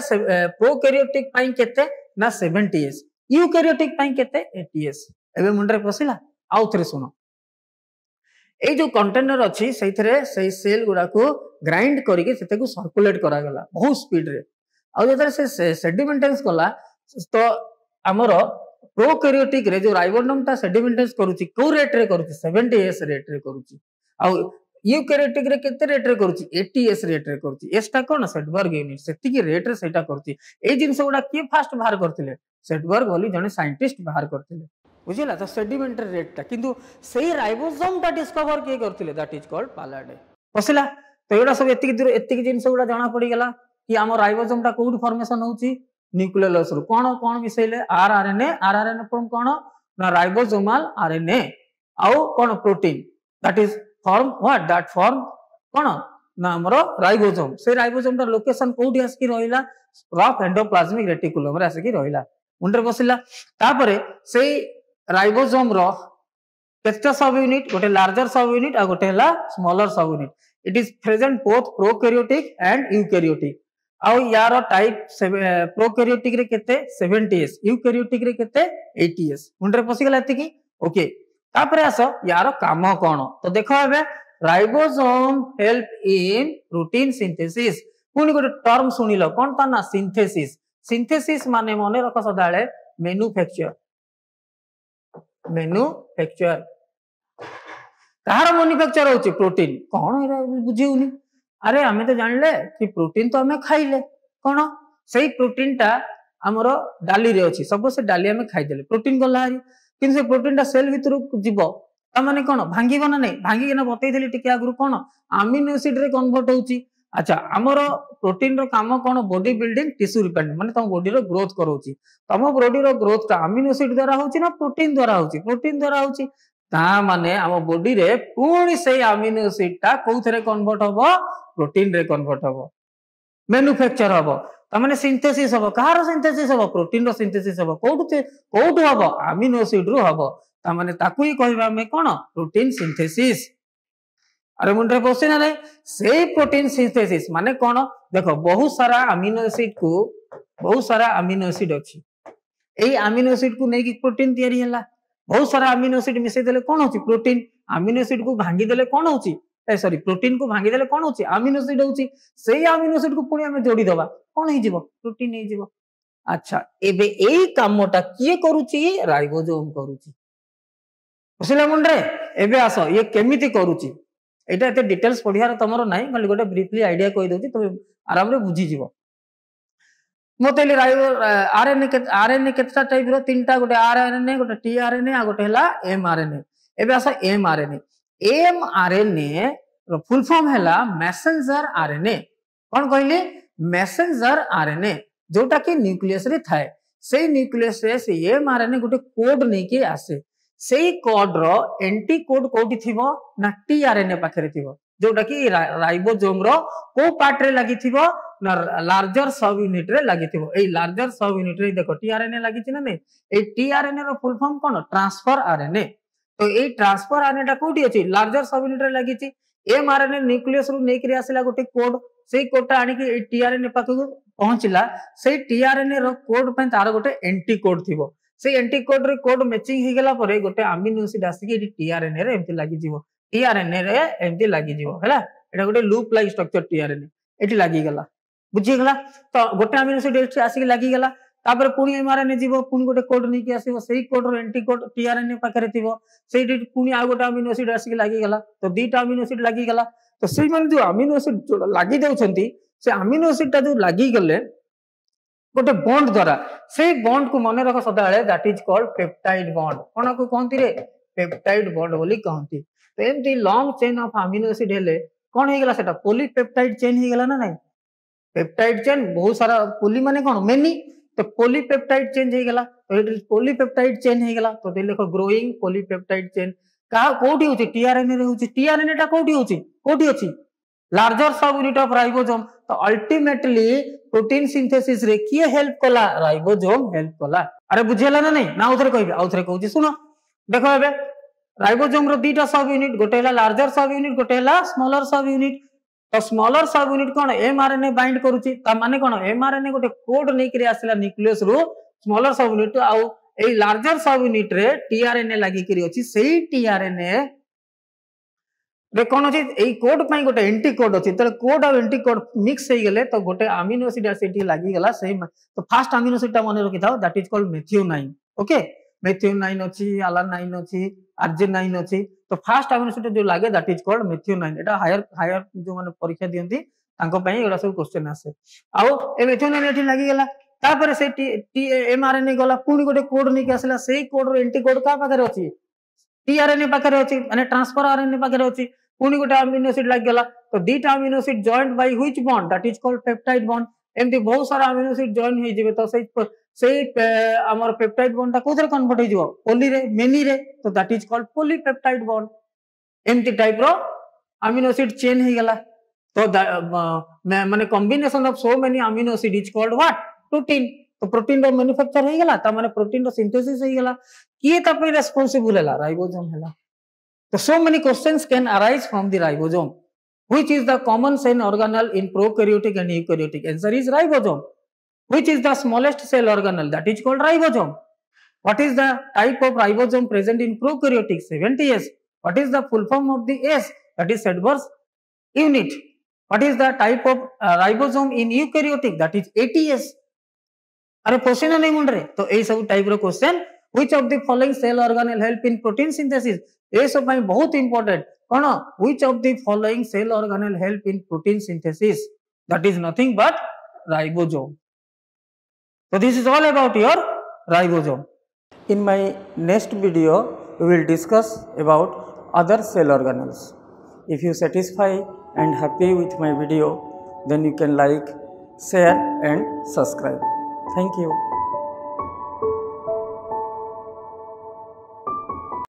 प्रोकैरियोटिक पाई केते ना सेवेंटी एस यूकैरियोटिक पाई केते एटी एस एबे मुंडरे पसिला आउ थरे सुनो ए जो कंटेनर अच्छी से, से सेल गुड़ा को ग्राइंड करके को सर्कुलेट करा गला बहुत स्पीड रे आउ से सेडिमेंटेंस कला तो आमर प्रोकैरियोटिक रे जो राइबोसोम ता सेडिमेंटेंस करूची को रेट रे करूची सेवेंटी एस रेट रे करूची आ यूकैरियोटिक रे केते रेट रे करूची एटी एस रेट रे करूची एस्टा कोन सेडवर्ग यूनिट सेति की रेट रे सेटा करती ए जिंस गुड़ा के फास्ट बाहर करथिले सेडवर्ग वाली जने साइंटिस्ट बाहर करथिले बुझेला तो सेडिमेंटरी रेट ता किंतु सेही राइबोसोम ता डिस्कवर के करथिले दैट इज कॉल्ड पालाडे पसिला तो एडा सब एतिक दूर एतिक जिंस गुडा जाना पड़ी गला कि हम राइबोसोम ता कोड फॉर्मेशन होउची न्यूक्लियोलस रो कोन कोन मिसेले आरआरएनए आरआरएनए फॉर्म कोन ना राइबोसोमल आरएनए आउ कोन protein that is form what that form कोन ना हमरो राइबोसोम से राइबोसोम ता लोकेशन कोडी आसकी रहिला रफ एंडोप्लाज्मिक रेटिकुलम रे आसकी रहिला उंडर बसिला तापरे सेही राइबोसोम रो केस्टा सब यूनिट गोटे लार्जर सब यूनिट आ गोटे हला स्मॉलर सब unit it is present both prokaryotic and eukaryotic आ यार टाइप प्रोकैरियोटिक रे केते सेवेंटी एस यूकैरियोटिक रे केते एटी एस मुंडरे पसिगला एतिकी ओके तापर आसो यार काम कोन तो देखो एबे ribosome help in protein synthesis कोन गोटे टर्म सुनिलो कोन ता ना सिंथेसिस सिंथेसिस माने मने रख सदाळे मैन्युफैक्चर मैन्युफैक्चर कहार मैन्युफैक्चर होची प्रोटीन कोन एरा बुझिउनी अरे हमें तो जानले कि प्रोटीन तो हमें खाइले कोन सेही प्रोटीन ता हमरो डाली रे अछि सब से डाली हमें खाइ देले प्रोटीन गलारी किन से प्रोटीन ता सेल भितरु जीवो त माने कोन भांगीबो ना नै भांगी केना बतै देली टिकिया गुरु कोन अमीनो एसिड रे कन्वर्ट होउची अच्छा आमर प्रोटीन रो काम कोन बॉडी बिल्डिंग टिश्यू रिपेयर माने तम बॉडी रो ग्रोथ करोची तम बॉडी रो ग्रोथ ता अमीनो एसिड द्वारा होची ना प्रोटीन द्वारा होची प्रोटीन द्वारा होची ता माने हम बॉडी रे पूर्ण से अमीनो एसिड ता कोथरे कन्वर्ट होबो प्रोटीन रे कन्वर्ट होबो मैन्युफैक्चर होबो त माने सिंथेसिस होबो कहार सिंथेसिस होबो प्रोटीन रो सिंथेसिस होबो कोठते कोठ होबो अमीनो एसिड रो होबो त माने ताकू ही कहबा में कोन प्रोटीन सिंथेसिस अरे मुंडरे क्वेश्चन आ रहे से प्रोटीन सिंथेसिस माने कौन देखो बहुत सारा अमीनो एसिड को बहुत सारा अमीनो एसिड अछि एई अमीनो एसिड को नै कि प्रोटीन तयारी हला बहुत सारा अमीनो एसिड मिसै देले कोन होछि प्रोटीन अमीनो एसिड को भांगी देले कोन होछि ए सॉरी प्रोटीन को भांगी देले कोन होछि अमीनो एसिड होछि सेही अमीनो एसिड को पुणी हम जोड़ी दबा कोन हे जीवो प्रोटीन हे जीवो अच्छा एबे एई कामटा किए करूछि राइबोसोम करूछि बुझला मुंडरे एबे आसो ये केमिति करूछि एटा एते डिटेल्स पढियार तमरो नाही खाली गोटे ब्रीफली आईडिया कहि दोति तमे आराम रे बुझी जीवो मोतेले आरएनए के आरएनए केटा टाइप रो तीनटा गोटे आरएनए गोटे टीआरएनए आ गोटे हला एमआरएनए एबे आसा एमआरएनए एमआरएनए रो फुल फॉर्म हला मैसेंजर आरएनए कोन कहले मैसेंजर आरएनए जोटा कि न्यूक्लियस रे थाए सेई न्यूक्लियस रे से एमआरएनए गोटे कोड नै के आसे सेही कोड रो एंटी कोड कोठी थिबो ना टीआरएनए पाखरे थिबो जोटा कि राइबोसोम रो को पार्ट रे लागि थिबो ना लार्जर सब यूनिट रे लागि थिबो ए लार्जर सब यूनिट रे देखो टीआरएनए लागि छि ना नै ए टीआरएनए रो फुल फॉर्म कोन ट्रांसफर आरएनए तो ए ट्रांसफर आरएनए टा कोठी अछि लार्जर सब यूनिट रे लागि छि एमआरएनए न्यूक्लियस रु नेकरी आसिला गोटे कोड से कोड टा आनिकी टीआरएनए पाखकु पहुंचला से टीआरएनए रो कोड पे तार गोटे एंटी कोड थिबो से एंटी कोड रे कोड मैचिंग हे गेला परे गोटे अमीनो एसिड आसी के टीआरएनए रे एमती लागि जिवो टीआरएनए रे एमती लागि जिवो हैला एटा गोटे लूप लाइक स्ट्रक्चर टीआरएनए एटी लागि गेला बुझि गेला तो गोटे अमीनो एसिड एटी आसी के लागि गेला तापर पुनी एमआरएनए जिवो पुनी गोटे कोड नै के आसीबो सेही कोड रो एंटी कोड टीआरएनए पाखरे थिबो सेही पुनी आ गोटे अमीनो एसिड आसी के लागि गेला तो दुटा अमीनो एसिड लागि गेला तो से माने जो अमीनो एसिड जो लागि जाउछंती से अमीनो एसिड ता जो लागि गेले गोटे बॉन्ड द्वारा से बॉन्ड को मन रख सदाळे that is called peptide bond कोन को कहंती रे पेप्टाइड बॉन्ड बोली कहंती तो एमती long chain of amino acid हेले कोन हे गेला सेटा पॉलीपेप्टाइड चेन हे गेला ना नाही पेप्टाइड चेन बहुत सारा पॉली माने कोन मेनी तो पॉलीपेप्टाइड चेन हे गेला तो पॉलीपेप्टाइड चेन हे गेला तो देखो ग्रोइंग पॉलीपेप्टाइड चेन का कोठी होची टीआरएनए रे होची टीआरएनए टा कोठी होची कोठी होची लार्जर सब यूनिट ऑफ राइबोसोम तो अल्टीमेटली प्रोटीन सिंथेसिस रे की हेल्प कला राइबोसोम हेल्प कला अरे बुझेला ना नहीं ना उधर कहबे आउथरे कहूची सुनो देखो एबे राइबोसोम रो दुटा सब यूनिट गोटेला लार्जर सब यूनिट गोटेला स्मॉलर सब यूनिट तो स्मॉलर सब यूनिट कोन एमआरएनए बाइंड करूची ता माने कोन एमआरएनए गोटे कोड नै करी आसीला न्यूक्लियस रो स्मॉलर सब यूनिट आ ए लार्जर सब यूनिट रे टीआरएनए लागी करी अछि सेही टीआरएनए रे कोन अछि एई कोड पई गोटे एंटी कोड अछि त कोड और एंटी कोड मिक्स हे गेले तो गोटे अमीनो एसिड एसिड लागी गेला सेही तो फर्स्ट अमीनो एसिड ता माने रखि थाओ that is called methionine okay methionine अछि अलानाइन अछि आर्जिनाइन अछि तो फर्स्ट अमीनो एसिड जो लागे दैट इज कॉल्ड मेथियोनाइन एटा हायर हायर जो माने परीक्षा दियंती तांको पई एडा सब क्वेश्चन आसे आउ ए मेथियोनाइन एठी लागी गेला तापर से एमआरएनए गला पूरी गोटे कोड नै के आसला सेही कोड रो एंटी कोड का पाखरे अछि टीआरएनए पाखरे अछि माने ट्रांसफर आरएनए पाखरे अछि पूरी गोटे अमीनो एसिड लाग गेला तो दीटा amino acid joint by which bond that is called peptide bond एमती बहुत सारा अमीनो एसिड जॉइन हे जिवे तो सेही सेही हमर पेप्टाइड बॉन्ड ता कोथरे कन्वर्ट हे जिवो पॉली रे मेनी रे तो that is called polypeptide bond एमती टाइप रो अमीनो एसिड चेन हे गेला तो माने combination of so many amino acid is called what protein तो प्रोटीन रो मैन्युफैक्चर हे गेला त माने प्रोटीन रो सिंथेसिस हे गेला की त पे रेस्पोंसिबल हला राइबोसोम हला तो so many questions can arise from the ribosome which is the common cell organelle in prokaryotic and eukaryotic answer is ribosome which is the smallest cell organelle that is called ribosome what is the type of ribosome present in prokaryotic seventy S what is the full form of the S that is adverse unit what is the type of ribosome in eukaryotic that is eighty S अरे question नहीं मुंड रे तो ए सब type रो question which of the following cell organelle help in protein synthesis ए सब भाई बहुत इंपोर्टेंट कोन which of the following cell organelle help in protein synthesis that is nothing but ribosome तो this is all about your ribosome in my next video we will discuss about other cell organelles if you satisfied and happy with my video then you can like share and subscribe Thank you.